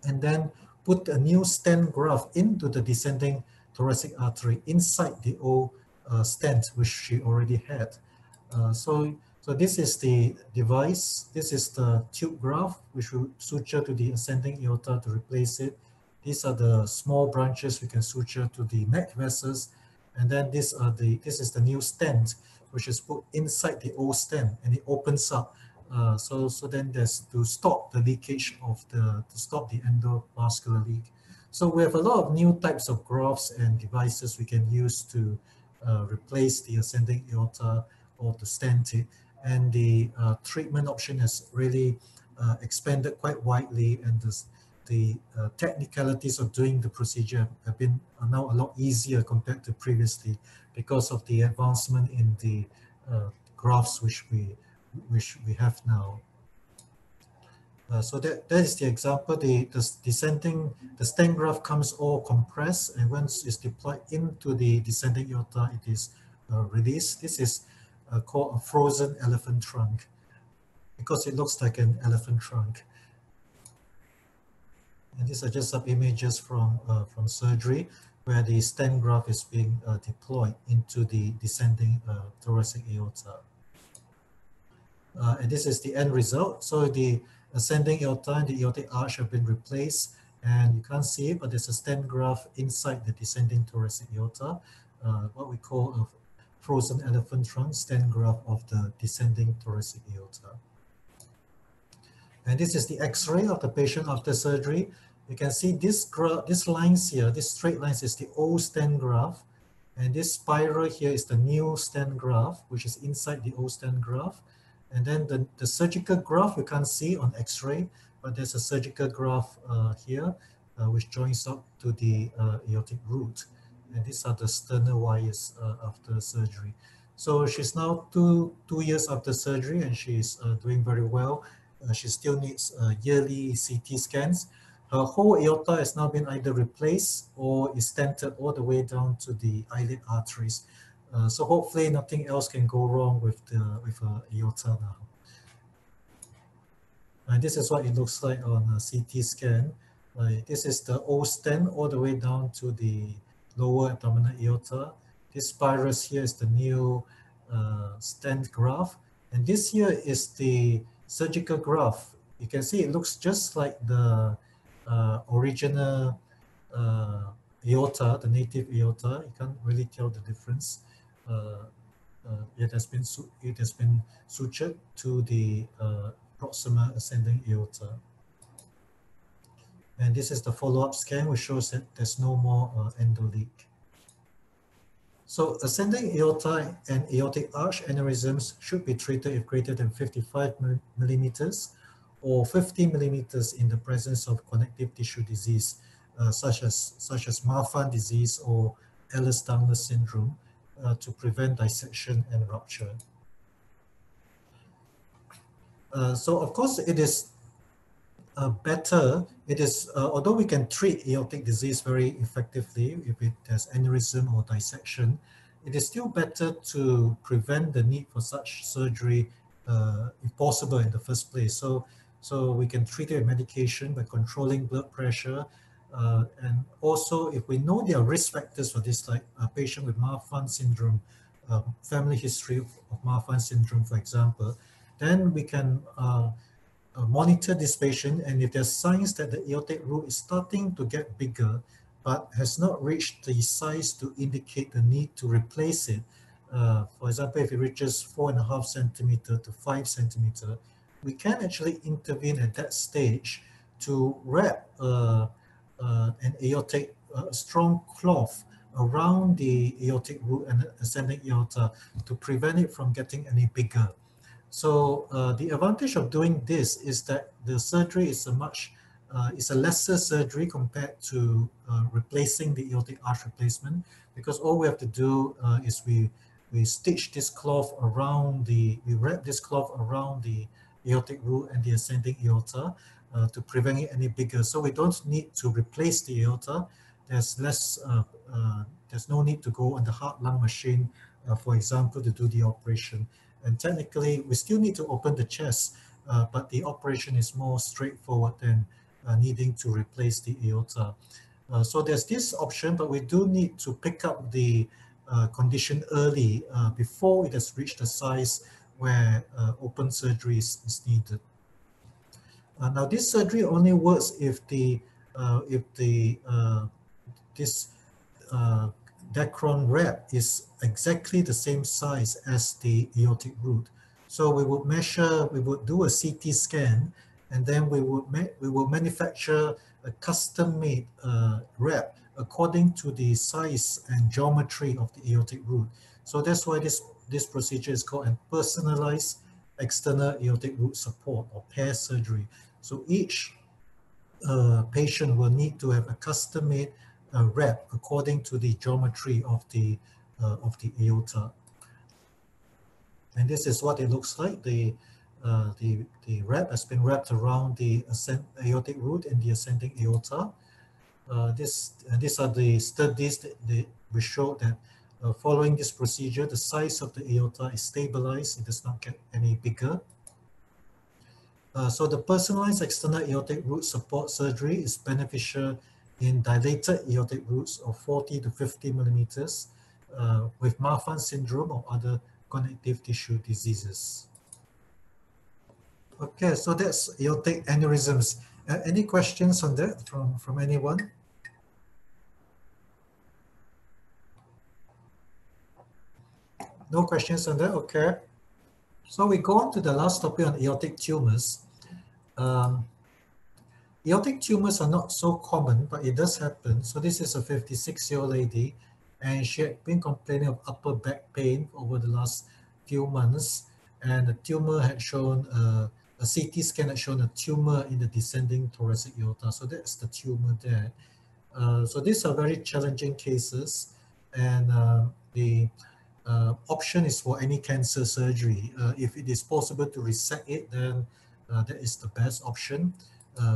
and then put a new stent graft into the descending thoracic artery inside the old stent, which she already had. So this is the device. This is the tube graft, which we suture to the ascending aorta to replace it. These are the small branches we can suture to the neck vessels. And then this is the new stent, which is put inside the old stent, and it opens up. So then there's to stop the leakage of the, to stop the endovascular leak. So we have a lot of new types of grafts and devices we can use to replace the ascending aorta or to stent it. And the treatment option has really expanded quite widely, and the technicalities of doing the procedure have been now a lot easier compared to previously because of the advancement in the grafts which we have now. So that is the example. The stent graft comes all compressed, and once it's deployed into the descending aorta, it is released. This is called a frozen elephant trunk because it looks like an elephant trunk. And these are just some images from surgery where the stent graft is being deployed into the descending thoracic aorta. And this is the end result. So the ascending aorta and the aortic arch have been replaced, and you can't see it, but there's a stent graft inside the descending thoracic aorta, what we call a frozen elephant trunk stent graft of the descending thoracic aorta. And this is the X-ray of the patient after surgery. You can see these lines here, these straight lines is the old stent graft, and this spiral here is the new stent graft, which is inside the old stent graft. And then the surgical graft we can't see on X-ray, but there's a surgical graft here, which joins up to the aortic root. And these are the sternal wires after surgery. So she's now two years after surgery, and she's doing very well. She still needs yearly CT scans. Her whole aorta has now been either replaced or is stented all the way down to the eyelid arteries. So hopefully nothing else can go wrong with her aorta now. And this is what it looks like on a CT scan. This is the old stent all the way down to the lower abdominal aorta. This spirus here is the new stent graft. And this here is the surgical graft. You can see it looks just like the original aorta, the native aorta. You can't really tell the difference. It has been sutured to the proximal ascending aorta. And this is the follow-up scan, which shows that there's no more endoleak. So ascending aorta and aortic arch aneurysms should be treated if greater than 55 millimeters or 50 millimeters in the presence of connective tissue disease, such as Marfan disease or Ehlers-Danlos syndrome, to prevent dissection and rupture. So of course it is better. It is, although we can treat aortic disease very effectively if it has aneurysm or dissection, it is still better to prevent the need for such surgery if possible in the first place. So we can treat it with medication by controlling blood pressure. And also, if we know there are risk factors for this, like a patient with Marfan syndrome, family history of Marfan syndrome, for example, then we can monitor this patient, and if there's signs that the aortic root is starting to get bigger but has not reached the size to indicate the need to replace it, for example, if it reaches 4.5 centimeter to 5 centimeter, we can actually intervene at that stage to wrap an aortic, strong cloth around the aortic root and ascending aorta to prevent it from getting any bigger. So the advantage of doing this is that the surgery is a much, it's a lesser surgery compared to replacing the aortic arch replacement, because all we have to do is we stitch this cloth around the, we wrap this cloth around the aortic root and the ascending aorta to prevent it any bigger. So we don't need to replace the aorta. There's less, there's no need to go on the heart-lung machine, for example, to do the operation. And technically, we still need to open the chest, but the operation is more straightforward than needing to replace the aorta. So there's this option, but we do need to pick up the condition early before it has reached the size where open surgery is needed. Now, this surgery only works if this Dacron wrap is exactly the same size as the aortic root. So we would measure, we would do a CT scan, and then we will manufacture a custom-made wrap according to the size and geometry of the aortic root. So that's why this procedure is called a personalized external aortic root support, or pair surgery. So each patient will need to have a custom-made wrap according to the geometry of the aorta, and this is what it looks like. The wrap has been wrapped around the aortic root and the ascending aorta. These are the studies that we showed that following this procedure, the size of the aorta is stabilized; it does not get any bigger. So the personalized external aortic root support surgery is beneficial in dilated aortic roots of 40 to 50 millimeters with Marfan syndrome or other connective tissue diseases. Okay, so that's aortic aneurysms. Any questions on that from anyone? No questions on that, okay. So we go on to the last topic on aortic tumors. Aortic tumors are not so common, but it does happen. So this is a 56-year-old lady, and she had been complaining of upper back pain over the last few months, and the tumor had shown, a CT scan had shown a tumor in the descending thoracic aorta. So that's the tumor there. So these are very challenging cases, and the option is for any cancer surgery. If it is possible to resect it, then that is the best option.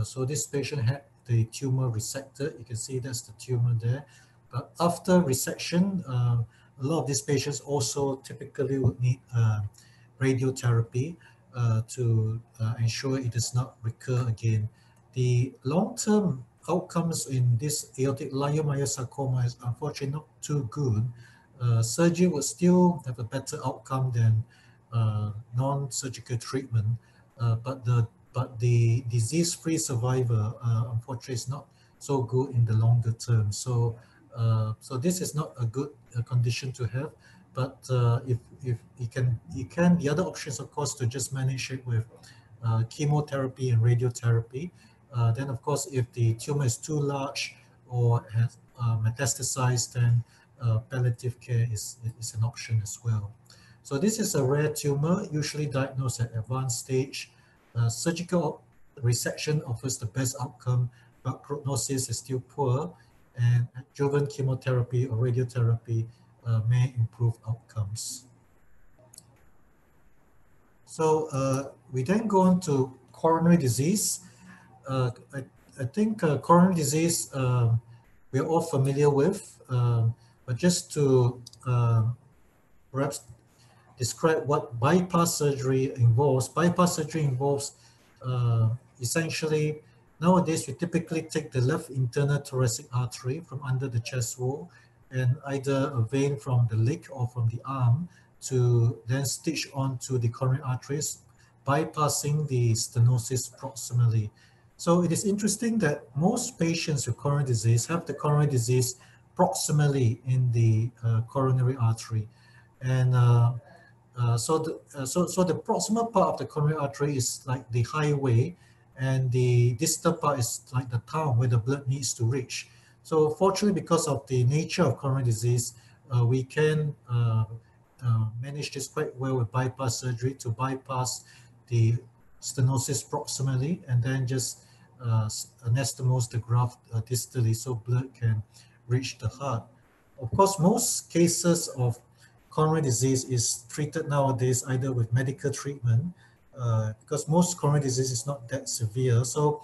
So this patient had the tumor resected. You can see that's the tumor there. But after resection, a lot of these patients also typically would need radiotherapy to ensure it does not recur again. The long-term outcomes in this aortic leiomyosarcoma is unfortunately not too good. Surgery would still have a better outcome than non-surgical treatment, but the disease-free survivor, unfortunately, is not so good in the longer term. So, so this is not a good condition to have. But if you can, the other options, of course, to just manage it with chemotherapy and radiotherapy. Then, of course, if the tumor is too large or has metastasized, then palliative care is an option as well. So this is a rare tumor, usually diagnosed at advanced stage. Surgical resection offers the best outcome, but prognosis is still poor, and adjuvant chemotherapy or radiotherapy may improve outcomes. So we then go on to coronary disease. I think coronary disease we're all familiar with, but just to perhaps describe what bypass surgery involves. Bypass surgery involves essentially, nowadays we typically take the left internal thoracic artery from under the chest wall and either a vein from the leg or from the arm to then stitch onto the coronary arteries bypassing the stenosis proximally. So it is interesting that most patients with coronary disease have the coronary disease proximally in the coronary artery. And so the proximal part of the coronary artery is like the highway, and the distal part is like the town where the blood needs to reach. So fortunately, because of the nature of coronary disease, we can manage this quite well with bypass surgery to bypass the stenosis proximally and then just anastomose the graft distally so blood can reach the heart. Of course, most cases of coronary disease is treated nowadays either with medical treatment because most coronary disease is not that severe. So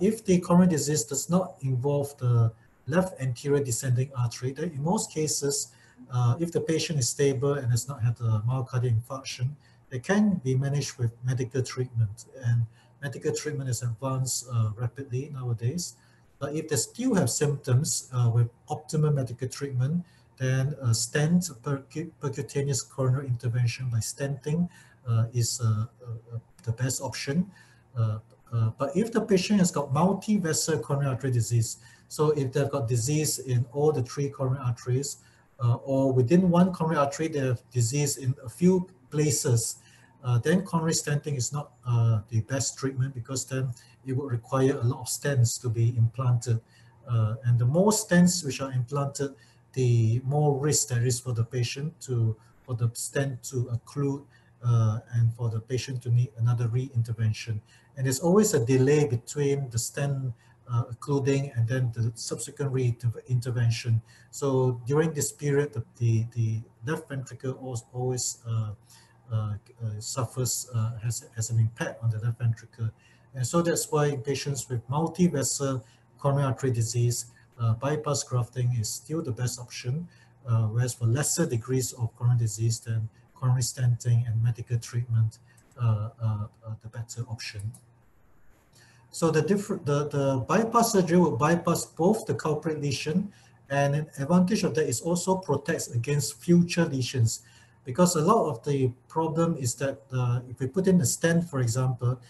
if the coronary disease does not involve the left anterior descending artery, then in most cases, if the patient is stable and has not had a myocardial infarction, they can be managed with medical treatment. And medical treatment is advanced rapidly nowadays. But if they still have symptoms with optimal medical treatment, then a stent, percutaneous coronary intervention by stenting is the best option. But if the patient has got multi-vessel coronary artery disease, so if they've got disease in all the three coronary arteries, or within one coronary artery they have disease in a few places, then coronary stenting is not the best treatment, because then it would require a lot of stents to be implanted. And the more stents which are implanted, the more risk there is for the patient for the stent to occlude and for the patient to need another re-intervention. And there's always a delay between the stent occluding and then the subsequent re-intervention. So during this period, the left ventricle always suffers, has an impact on the left ventricle. And so that's why in patients with multi-vessel coronary artery disease, bypass grafting is still the best option, whereas for lesser degrees of coronary disease, then coronary stenting and medical treatment are the better option. So the bypass surgery will bypass both the culprit lesion, and an advantage of that is also protects against future lesions, because a lot of the problem is that if we put in a stent, for example,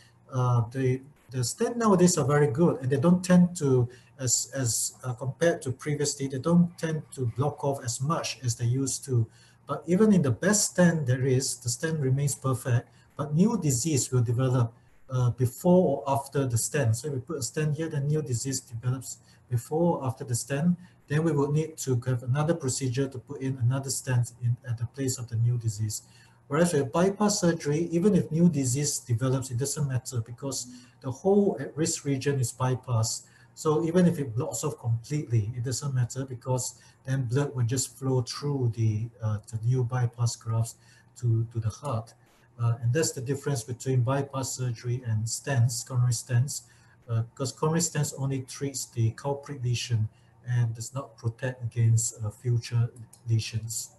the stent nowadays are very good, and they don't tend to, as compared to previously, they don't tend to block off as much as they used to. But even in the best stent there is, the stent remains perfect, but new disease will develop before or after the stent. So if we put a stent here, then new disease develops before or after the stent. Then we will need to have another procedure to put in another stent at the place of the new disease. Whereas with bypass surgery, even if new disease develops, it doesn't matter, because the whole at-risk region is bypassed. So even if it blocks off completely, it doesn't matter, because then blood will just flow through the new bypass grafts to the heart. And that's the difference between bypass surgery and stents, coronary stents, because coronary stents only treats the culprit lesion and does not protect against future lesions.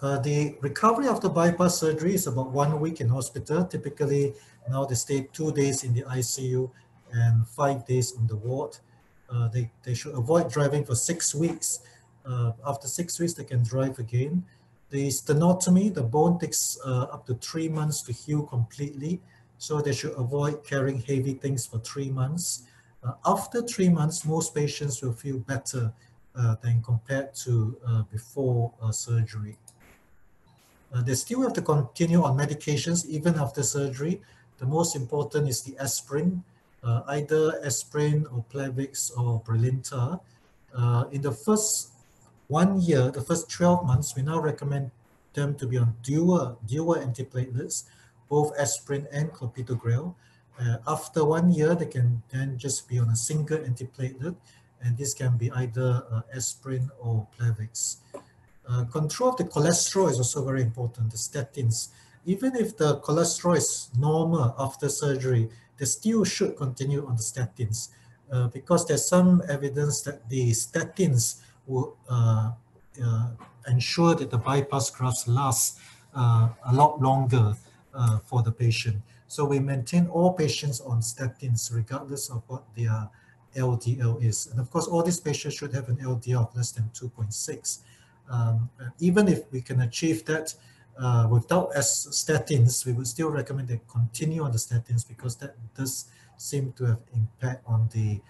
The recovery after bypass surgery is about 1 week in hospital. Typically, now they stay 2 days in the ICU and 5 days on the ward. They should avoid driving for 6 weeks. After 6 weeks, they can drive again. The stenotomy, the bone takes up to 3 months to heal completely. So they should avoid carrying heavy things for 3 months. After 3 months, most patients will feel better than compared to before surgery. They still have to continue on medications even after surgery. The most important is the aspirin, either aspirin or Plavix or Brilinta. In the first 1 year, the first 12 months, we now recommend them to be on dual antiplatelets, both aspirin and clopidogrel. After 1 year, they can then just be on a single antiplatelet, and this can be either aspirin or Plavix. Control of the cholesterol is also very important, the statins. Even if the cholesterol is normal after surgery, they still should continue on the statins, because there's some evidence that the statins will ensure that the bypass grafts last a lot longer for the patient. So we maintain all patients on statins regardless of what their LDL is. And of course, all these patients should have an LDL of less than 2.6. Even if we can achieve that, without statins, we would still recommend they continue on the statins because that does seem to have impact on the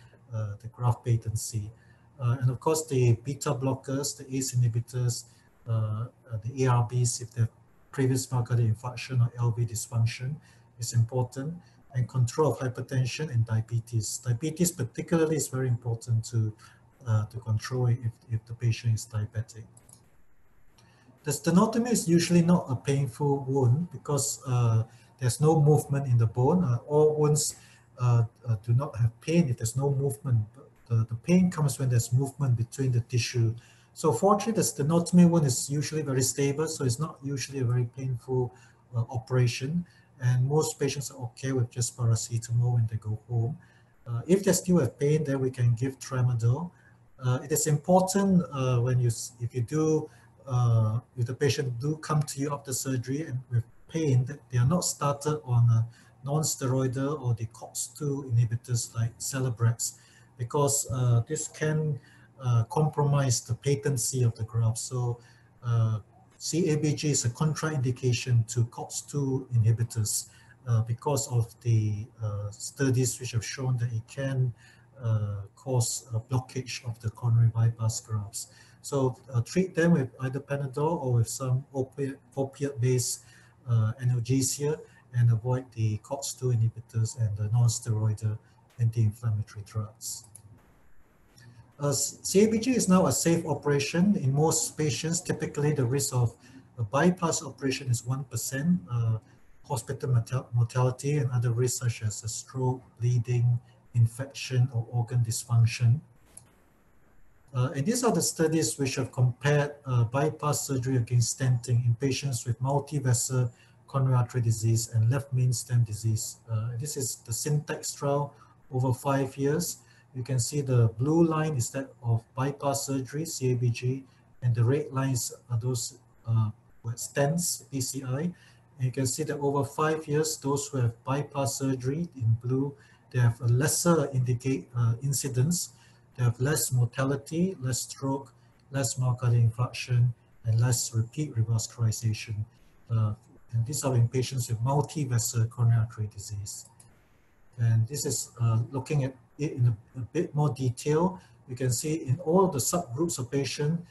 graft patency. And of course, the beta blockers, the ACE inhibitors, the ARBs, if they have previous myocardial infarction or LV dysfunction, is important. And control of hypertension and diabetes. Diabetes particularly is very important to control if the patient is diabetic. The sternotomy is usually not a painful wound because there's no movement in the bone. All wounds do not have pain if there's no movement. The pain comes when there's movement between the tissue. So fortunately, the sternotomy wound is usually very stable, so it's not usually a very painful operation. And most patients are okay with just paracetamol when they go home. If they still have pain, then we can give tramadol. It is important if the patient do come to you after surgery and with pain, that they are not started on a non-steroidal or the COX-2 inhibitors like Celebrex, because this can compromise the patency of the graft. So CABG is a contraindication to COX-2 inhibitors because of the studies which have shown that it can cause a blockage of the coronary bypass grafts. So treat them with either Panadol or with some opiate-based analgesia, and avoid the COX-2 inhibitors and the non-steroidal anti-inflammatory drugs. CABG is now a safe operation. In most patients, typically the risk of a bypass operation is 1%. Hospital mortality and other risks such as a stroke, bleeding, infection, or organ dysfunction. And these are the studies which have compared bypass surgery against stenting in patients with multivessel coronary artery disease and left main stem disease. This is the Syntax trial over 5 years. You can see the blue line is that of bypass surgery, CABG, and the red lines are those with stents, PCI. And you can see that over 5 years, those who have bypass surgery in blue, they have a lesser incidence. They have less mortality, less stroke, less myocardial infarction, and less repeat revascularization. And these are in patients with multi-vessel coronary artery disease. And this is looking at it in a bit more detail. You can see in all the subgroups of patients,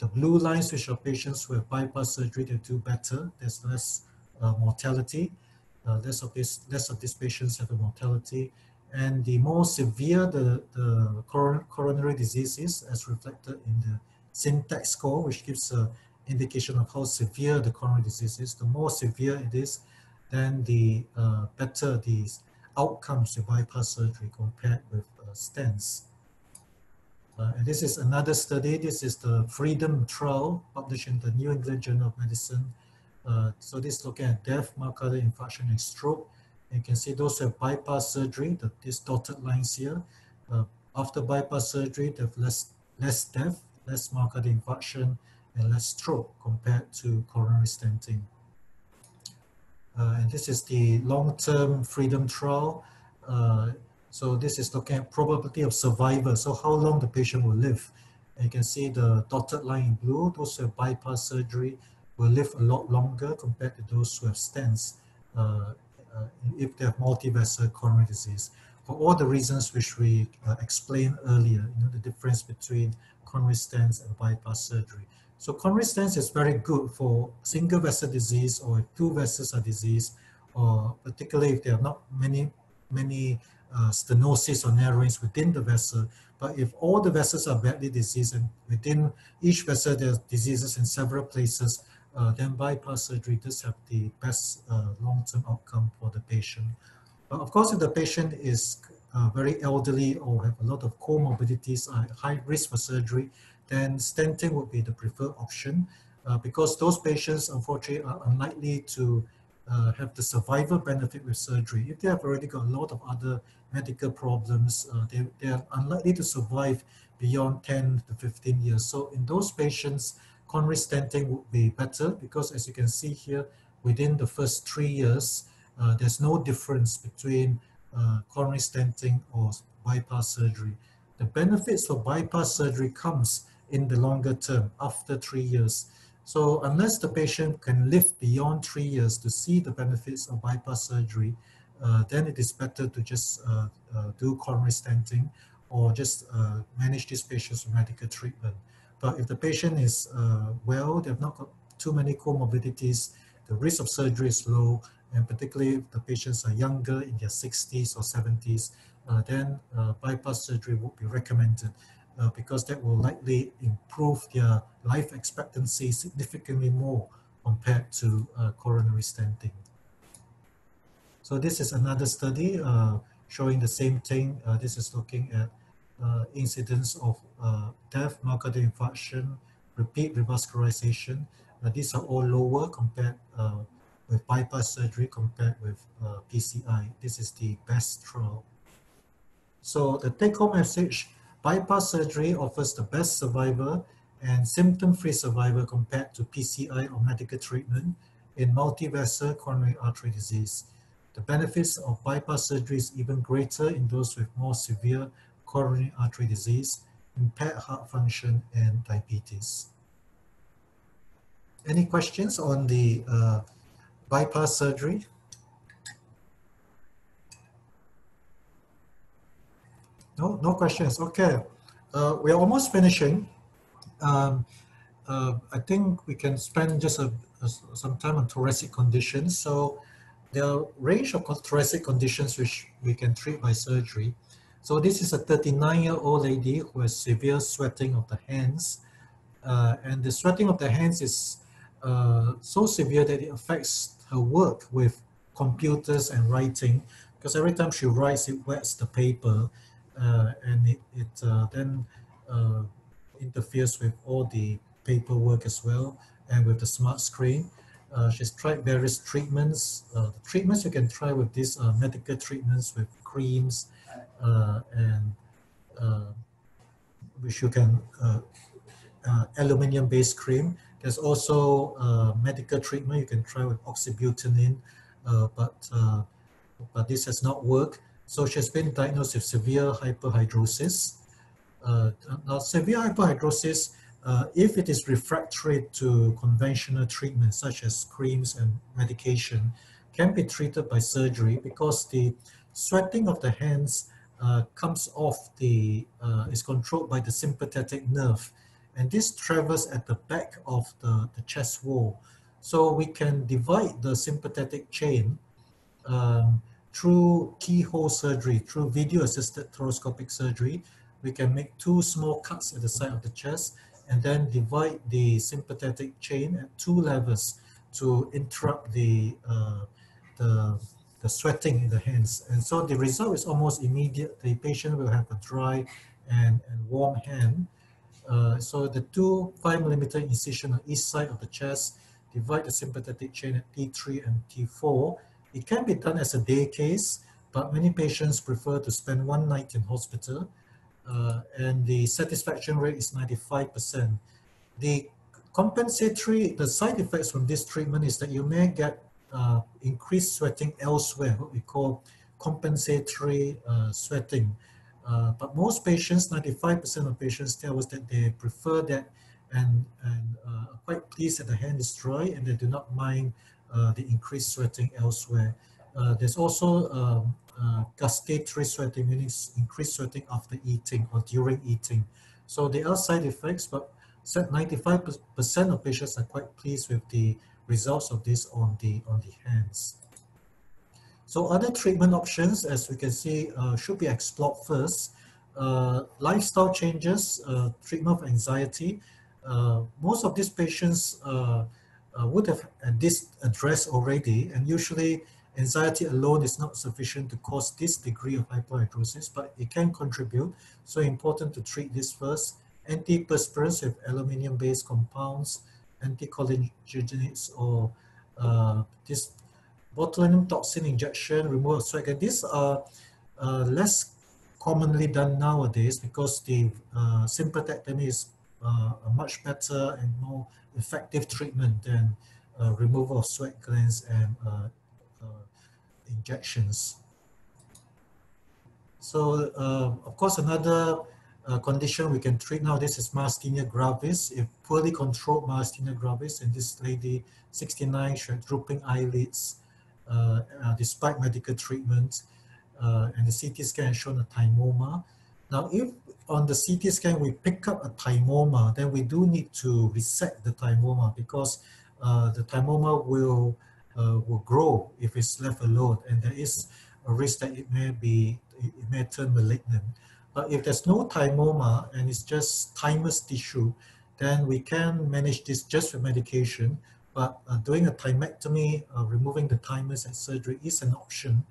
the blue lines which are patients who have bypass surgery, they do better. There's less mortality. Less of these patients have a mortality. And the more severe the coronary disease is, as reflected in the Syntax score, which gives an indication of how severe the coronary disease is, the more severe it is, then the better the outcomes with bypass surgery compared with stents. And this is another study. This is the FREEDOM trial published in the New England Journal of Medicine. So this is looking at death, myocardial infarction, and stroke. You can see those who have bypass surgery, these dotted lines here. After bypass surgery, they have less death, less myocardial infarction, and less stroke compared to coronary stenting. And this is the long-term FREEDOM trial. So this is looking at probability of survival, so how long the patient will live. And you can see the dotted line in blue, those who have bypass surgery will live a lot longer compared to those who have stents. If they have multivessel coronary disease, for all the reasons which we explained earlier, the difference between coronary stents and bypass surgery. So coronary stents is very good for single vessel disease or if two vessels are diseased, or particularly if there are not many stenosis or narrowings within the vessel. But if all the vessels are badly diseased and within each vessel there are diseases in several places, then bypass surgery does have the best long-term outcome for the patient. But of course, if the patient is very elderly or have a lot of comorbidities, are high risk for surgery, then stenting would be the preferred option because those patients, unfortunately, are unlikely to have the survival benefit with surgery. If they have already got a lot of other medical problems, they are unlikely to survive beyond 10 to 15 years. So in those patients, coronary stenting would be better because, as you can see here, within the first 3 years, there's no difference between coronary stenting or bypass surgery. The benefits for bypass surgery comes in the longer term after 3 years. So unless the patient can live beyond 3 years to see the benefits of bypass surgery, then it is better to just do coronary stenting or just manage these patients with medical treatment. But if the patient is well, they've not got too many comorbidities, the risk of surgery is low, and particularly if the patients are younger, in their 60s or 70s, then bypass surgery would be recommended because that will likely improve their life expectancy significantly more compared to coronary stenting. So this is another study showing the same thing. This is looking at incidence of death, myocardial infarction, repeat revascularization. These are all lower compared with bypass surgery compared with PCI. This is the best trial. So the take-home message, bypass surgery offers the best survival and symptom-free survival compared to PCI or medical treatment in multivessel coronary artery disease. The benefits of bypass surgery is even greater in those with more severe coronary artery disease, impaired heart function, and diabetes. Any questions on the bypass surgery? No, no questions. Okay, we are almost finishing. I think we can spend just some time on thoracic conditions. So there are a range of thoracic conditions which we can treat by surgery. So this is a 39-year-old lady who has severe sweating of the hands, and the sweating of the hands is so severe that it affects her work with computers and writing, because every time she writes, it wets the paper, and it then interferes with all the paperwork as well, and with the smart screen. She's tried various treatments. The treatments you can try with this are medical treatments with creams, which you can aluminium-based cream. There's also medical treatment you can try with oxybutynin, but this has not worked. So she's been diagnosed with severe hyperhidrosis. Now, severe hyperhidrosis, if it is refractory to conventional treatments such as creams and medication, can be treated by surgery, because the sweating of the hands comes off the, is controlled by the sympathetic nerve, and this travels at the back of the chest wall. So we can divide the sympathetic chain through keyhole surgery, through video-assisted thoracoscopic surgery. We can make two small cuts at the side of the chest and then divide the sympathetic chain at two levels to interrupt the sweating in the hands. And so the result is almost immediate. The patient will have a dry and warm hand. So the 2 5-millimeter incision on each side of the chest divide the sympathetic chain at T3 and T4. It can be done as a day case, but many patients prefer to spend one night in hospital. And the satisfaction rate is 95%. The compensatory, the side effects from this treatment is that you may get increased sweating elsewhere, what we call compensatory sweating. But most patients, 95% of patients tell us that they prefer that and are quite pleased that the hand is dry and they do not mind the increased sweating elsewhere. There's also gustatory sweating, meaning increased sweating after eating or during eating. So there are side effects, but 95% of patients are quite pleased with the results of this on the hands. So other treatment options, as we can see, should be explored first. Lifestyle changes, treatment of anxiety. Most of these patients would have this addressed already, and usually anxiety alone is not sufficient to cause this degree of hyperhidrosis, but it can contribute, so important to treat this first. Antiperspirants with aluminium-based compounds, anticholinergics, or this botulinum toxin injection, removal of sweat. And these are less commonly done nowadays because the sympathectomy is a much better and more effective treatment than removal of sweat glands and injections. So of course another condition we can treat nowadays is myasthenia gravis. If poorly controlled myasthenia gravis, and this lady, 69, she had drooping eyelids despite medical treatment, and the CT scan has shown a thymoma. Now, if on the CT scan we pick up a thymoma, then we do need to reset the thymoma, because the thymoma will grow if it's left alone, and there is a risk that it may turn malignant. But if there's no thymoma and it's just thymous tissue, then we can manage this just with medication. But doing a thymectomy, removing the thymus at surgery, is an option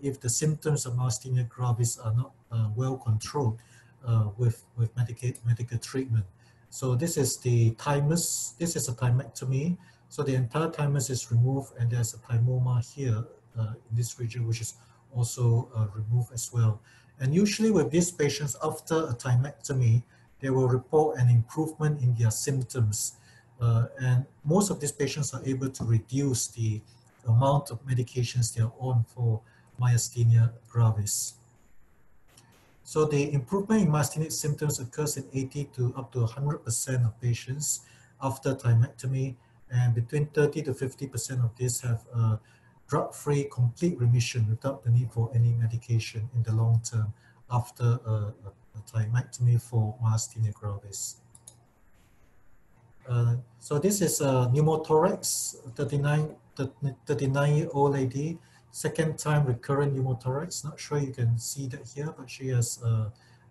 if the symptoms of myasthenia gravis are not well controlled with medical treatment. So this is the thymus. This is a thymectomy. So the entire thymus is removed, and there's a thymoma here in this region, which is also removed as well. And usually with these patients, after a thymectomy, they will report an improvement in their symptoms. And most of these patients are able to reduce the amount of medications they are on for myasthenia gravis. So the improvement in myasthenic symptoms occurs in 80 to up to 100% of patients after thymectomy, and between 30 to 50% of these have drug-free complete remission without the need for any medication in the long term after a thymectomy for myasthenia gravis. So this is a pneumothorax, 39-year-old lady, second time recurrent pneumothorax. Not sure you can see that here, but she has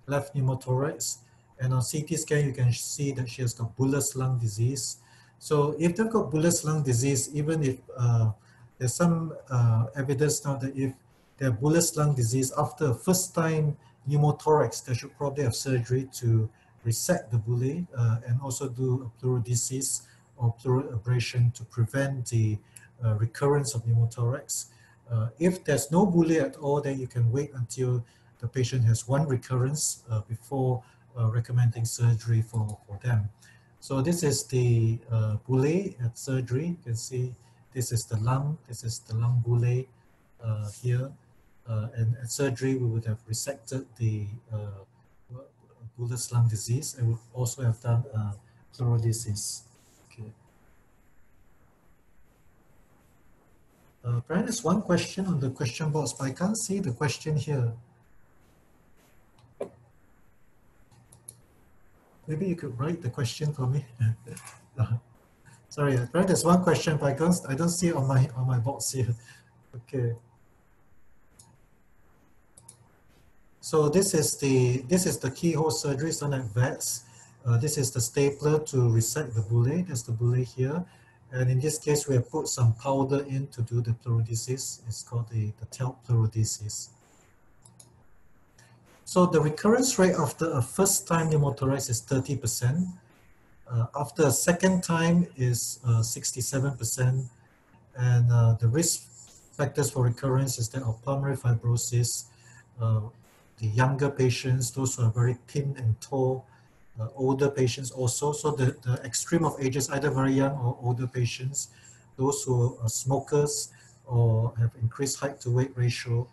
left pneumothorax, and on CT scan you can see that she has got bullous lung disease. So if they've got bullous lung disease, even if there's some evidence now that if they have bullous lung disease, after a first-time pneumothorax, they should probably have surgery to reset the bullae and also do a pleural disease or pleural abrasion to prevent the recurrence of pneumothorax. If there's no bullae at all, then you can wait until the patient has one recurrence before recommending surgery for them. So this is the bullae at surgery. You can see this is the lung. This is the lung bullae here. And at surgery, we would have resected the bullous lung disease, and we would also have done pleural disease. Okay. Brian, there's one question on the question box, but I can't see the question here. Maybe you could write the question for me. Sorry, right, there's one question, but I don't see it on my box here. Okay. So this is the keyhole surgery, it's done at VATS. This is the stapler to reset the bullae. That's the bullae here, and in this case we have put some powder in to do the pleural disease. It's called the talc pleural disease. So the recurrence rate after a first-time pneumothorax is 30%. After a second time is 67%, and the risk factors for recurrence is that of pulmonary fibrosis, the younger patients, those who are very thin and tall, older patients also. So the extreme of ages, either very young or older patients, those who are smokers or have increased height to weight ratio.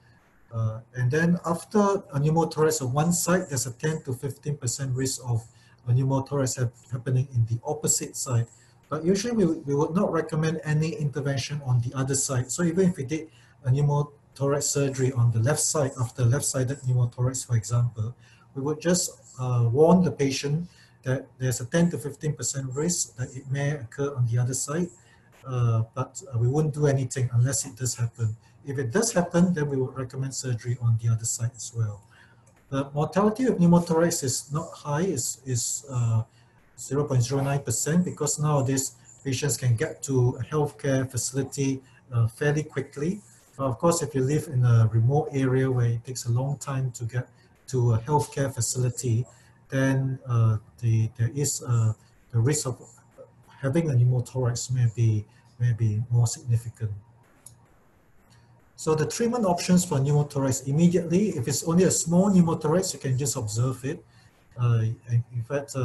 And then after a pneumothorax on one side, there's a 10 to 15% risk of a pneumothorax happening in the opposite side. But usually we would not recommend any intervention on the other side. So even if we did a pneumothorax surgery on the left side, after left-sided pneumothorax, for example, we would just warn the patient that there's a 10 to 15% risk that it may occur on the other side, but we wouldn't do anything unless it does happen. If it does happen, then we would recommend surgery on the other side as well. The mortality of pneumothorax is not high, it's 0.09%, because nowadays patients can get to a healthcare facility fairly quickly. But of course, if you live in a remote area where it takes a long time to get to a healthcare facility, then the risk of having a pneumothorax may be more significant. So the treatment options for pneumothorax immediately, if it's only a small pneumothorax, you can just observe it. In fact,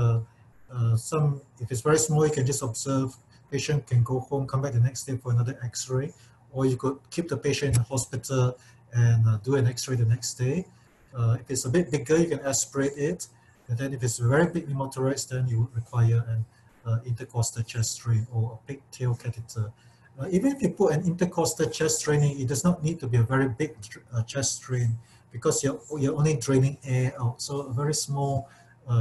if it's very small, you can just observe. Patient can go home, come back the next day for another X-ray, or you could keep the patient in the hospital and do an X-ray the next day. If it's a bit bigger, you can aspirate it, And then if it's very big pneumotorax, then you would require an intercostal chest drain or a pigtail catheter. Even if you put an intercostal chest draining, it does not need to be a very big chest drain, because you're only draining air out. So a very small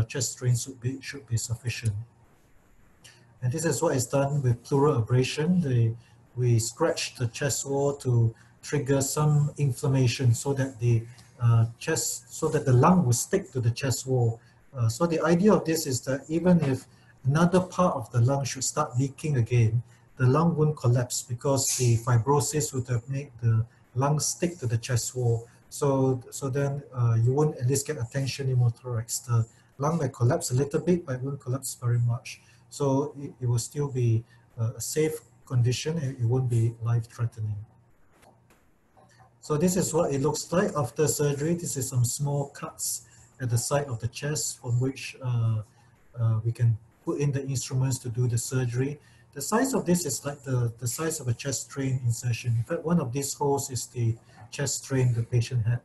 chest drain should be sufficient. And this is what is done with pleural abrasion. We scratch the chest wall to trigger some inflammation so that the lung will stick to the chest wall. So the idea of this is that even if another part of the lung should start leaking again, the lung won't collapse because the fibrosis would have made the lung stick to the chest wall. So then you won't at least get a tension pneumothorax. The lung may collapse a little bit, but it won't collapse very much. So it will still be a safe condition. It won't be life-threatening. So this is what it looks like after surgery. This is some small cuts at the side of the chest from which we can put in the instruments to do the surgery. The size of this is like the size of a chest drain insertion. In fact, one of these holes is the chest drain the patient had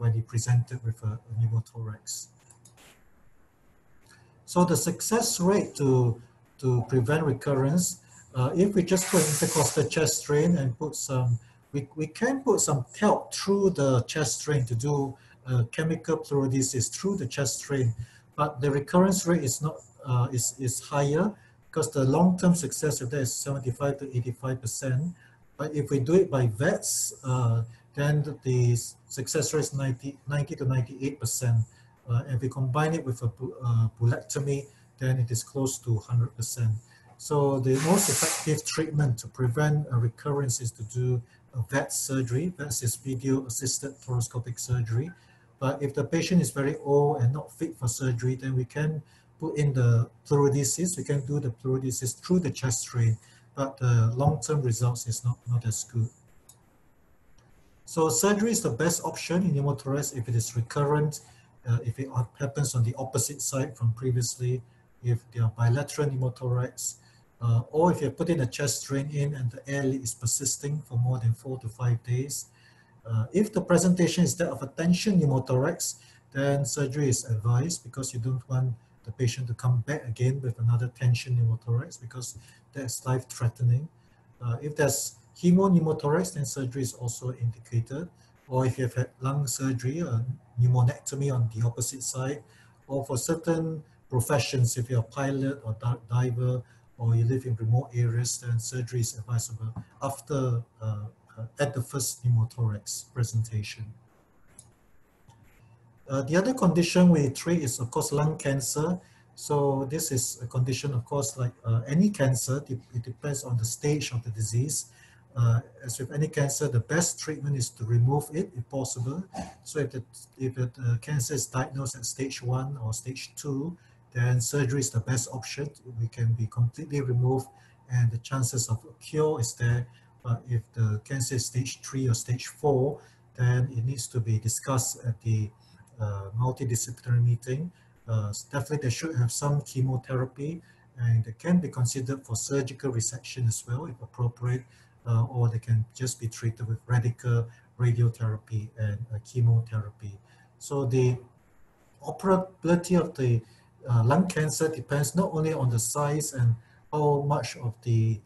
when he presented with a pneumothorax. So the success rate to prevent recurrence, if we just put intercostal chest drain and put some, we can put some talc through the chest drain to do chemical pleurodesis through the chest drain, but the recurrence rate is not is higher, because the long-term success of that is 75 to 85%. But if we do it by VATS, then the success rate is 90 to 98%. And if we combine it with a bulectomy, then it is close to 100%. So the most effective treatment to prevent a recurrence is to do a VATS surgery. VATS is video-assisted thoracoscopic surgery. But if the patient is very old and not fit for surgery, then we can put in the pleurodesis. We can do the pleurodesis through the chest drain, but the long-term results is not as good. So surgery is the best option in pneumothorax if it is recurrent, if it happens on the opposite side from previously, if there are bilateral pneumothorax, or if you put in a chest drain in and the air leak is persisting for more than 4 to 5 days. If the presentation is that of a tension pneumothorax, then surgery is advised, because you don't want the patient to come back again with another tension pneumothorax, because that's life-threatening. If there's hemopneumothorax, then surgery is also indicated. Or if you've had lung surgery, a pneumonectomy on the opposite side, or for certain professions, if you're a pilot or diver, or you live in remote areas, then surgery is advisable after at the first pneumothorax presentation. The other condition we treat is, of course, lung cancer. So this is a condition, of course, like any cancer. It depends on the stage of the disease. As with any cancer, the best treatment is to remove it if possible. So if the cancer is diagnosed at stage 1 or stage 2, then surgery is the best option. We can be completely removed and the chances of a cure is there. But if the cancer is stage 3 or stage 4, then it needs to be discussed at the multidisciplinary meeting. Definitely they should have some chemotherapy, and it can be considered for surgical resection as well if appropriate, or they can just be treated with radical radiotherapy and chemotherapy. So the operability of the lung cancer depends not only on the size and how much of the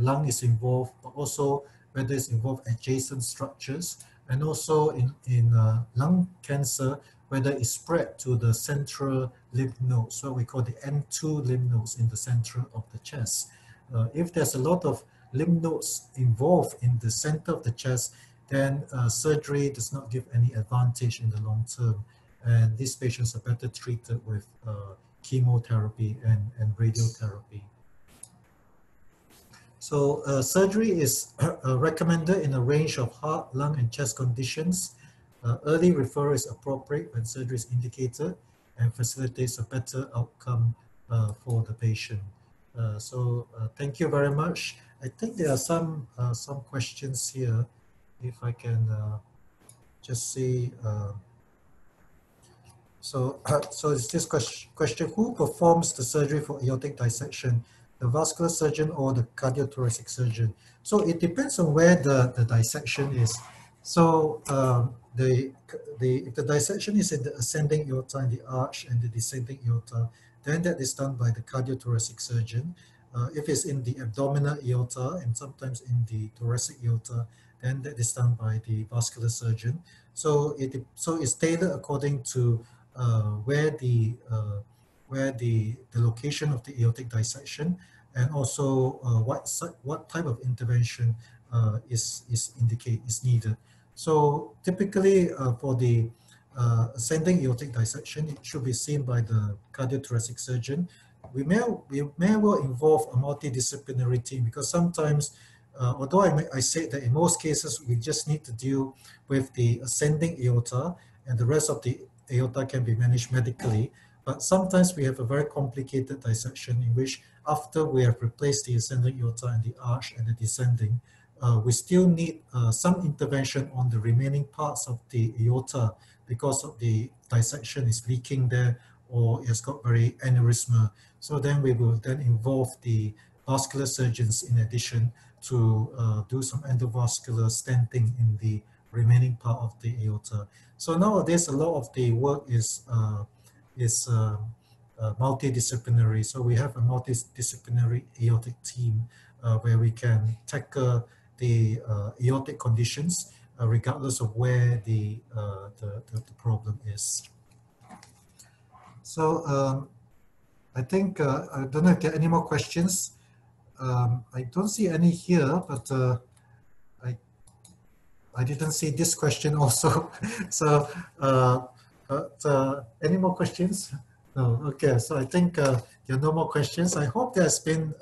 lung is involved, but also whether it's involved adjacent structures, and also in lung cancer, whether it's spread to the central lymph nodes, so we call the N2 lymph nodes in the center of the chest. If there's a lot of lymph nodes involved in the center of the chest, then surgery does not give any advantage in the long term, and these patients are better treated with chemotherapy and radiotherapy. So surgery is recommended in a range of heart, lung, and chest conditions. Early referral is appropriate when surgery is indicated and facilitates a better outcome for the patient. So thank you very much. I think there are some questions here. If I can just see. So it's this question: who performs the surgery for aortic dissection? The vascular surgeon or the cardiothoracic surgeon? So it depends on where the dissection is. So if the dissection is in the ascending aorta and the arch and the descending aorta, then that is done by the cardiothoracic surgeon. If it's in the abdominal aorta and sometimes in the thoracic aorta, then that is done by the vascular surgeon. So it's tailored according to where the location of the aortic dissection, and also what type of intervention is needed. So typically for the ascending aortic dissection, it should be seen by the cardiothoracic surgeon. We may well involve a multidisciplinary team, because sometimes, although I say that in most cases we just need to deal with the ascending aorta and the rest of the aorta can be managed medically, but sometimes we have a very complicated dissection in which, after we have replaced the ascending aorta and the arch and the descending, we still need some intervention on the remaining parts of the aorta because of the dissection is leaking there or it's got very aneurysma. So then we will then involve the vascular surgeons in addition to do some endovascular stenting in the remaining part of the aorta. So nowadays a lot of the work is multidisciplinary. So we have a multidisciplinary aortic team where we can tackle the aortic conditions regardless of where the problem is. So I think, I don't know if there are any more questions. I don't see any here, but I didn't see this question also. So any more questions? No, okay, so I think there are no more questions. I hope that's been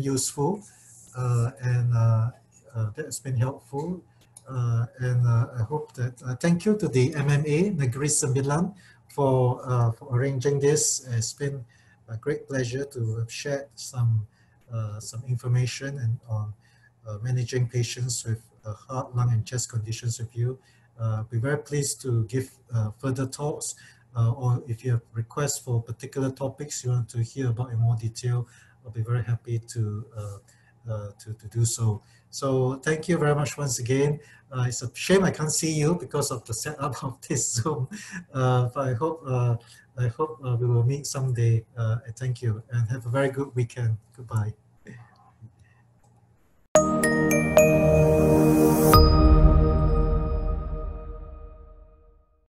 useful and that's been helpful. I hope that, thank you to the MMA Negeri Sembilan for arranging this. It's been a great pleasure to have shared some information and on managing patients with heart, lung and chest conditions with you. We're very pleased to give further talks, or if you have requests for particular topics you want to hear about in more detail, I'll be very happy to do so. So thank you very much once again. It's a shame I can't see you because of the setup of this Zoom, but I hope we will meet someday. Thank you and have a very good weekend. Goodbye.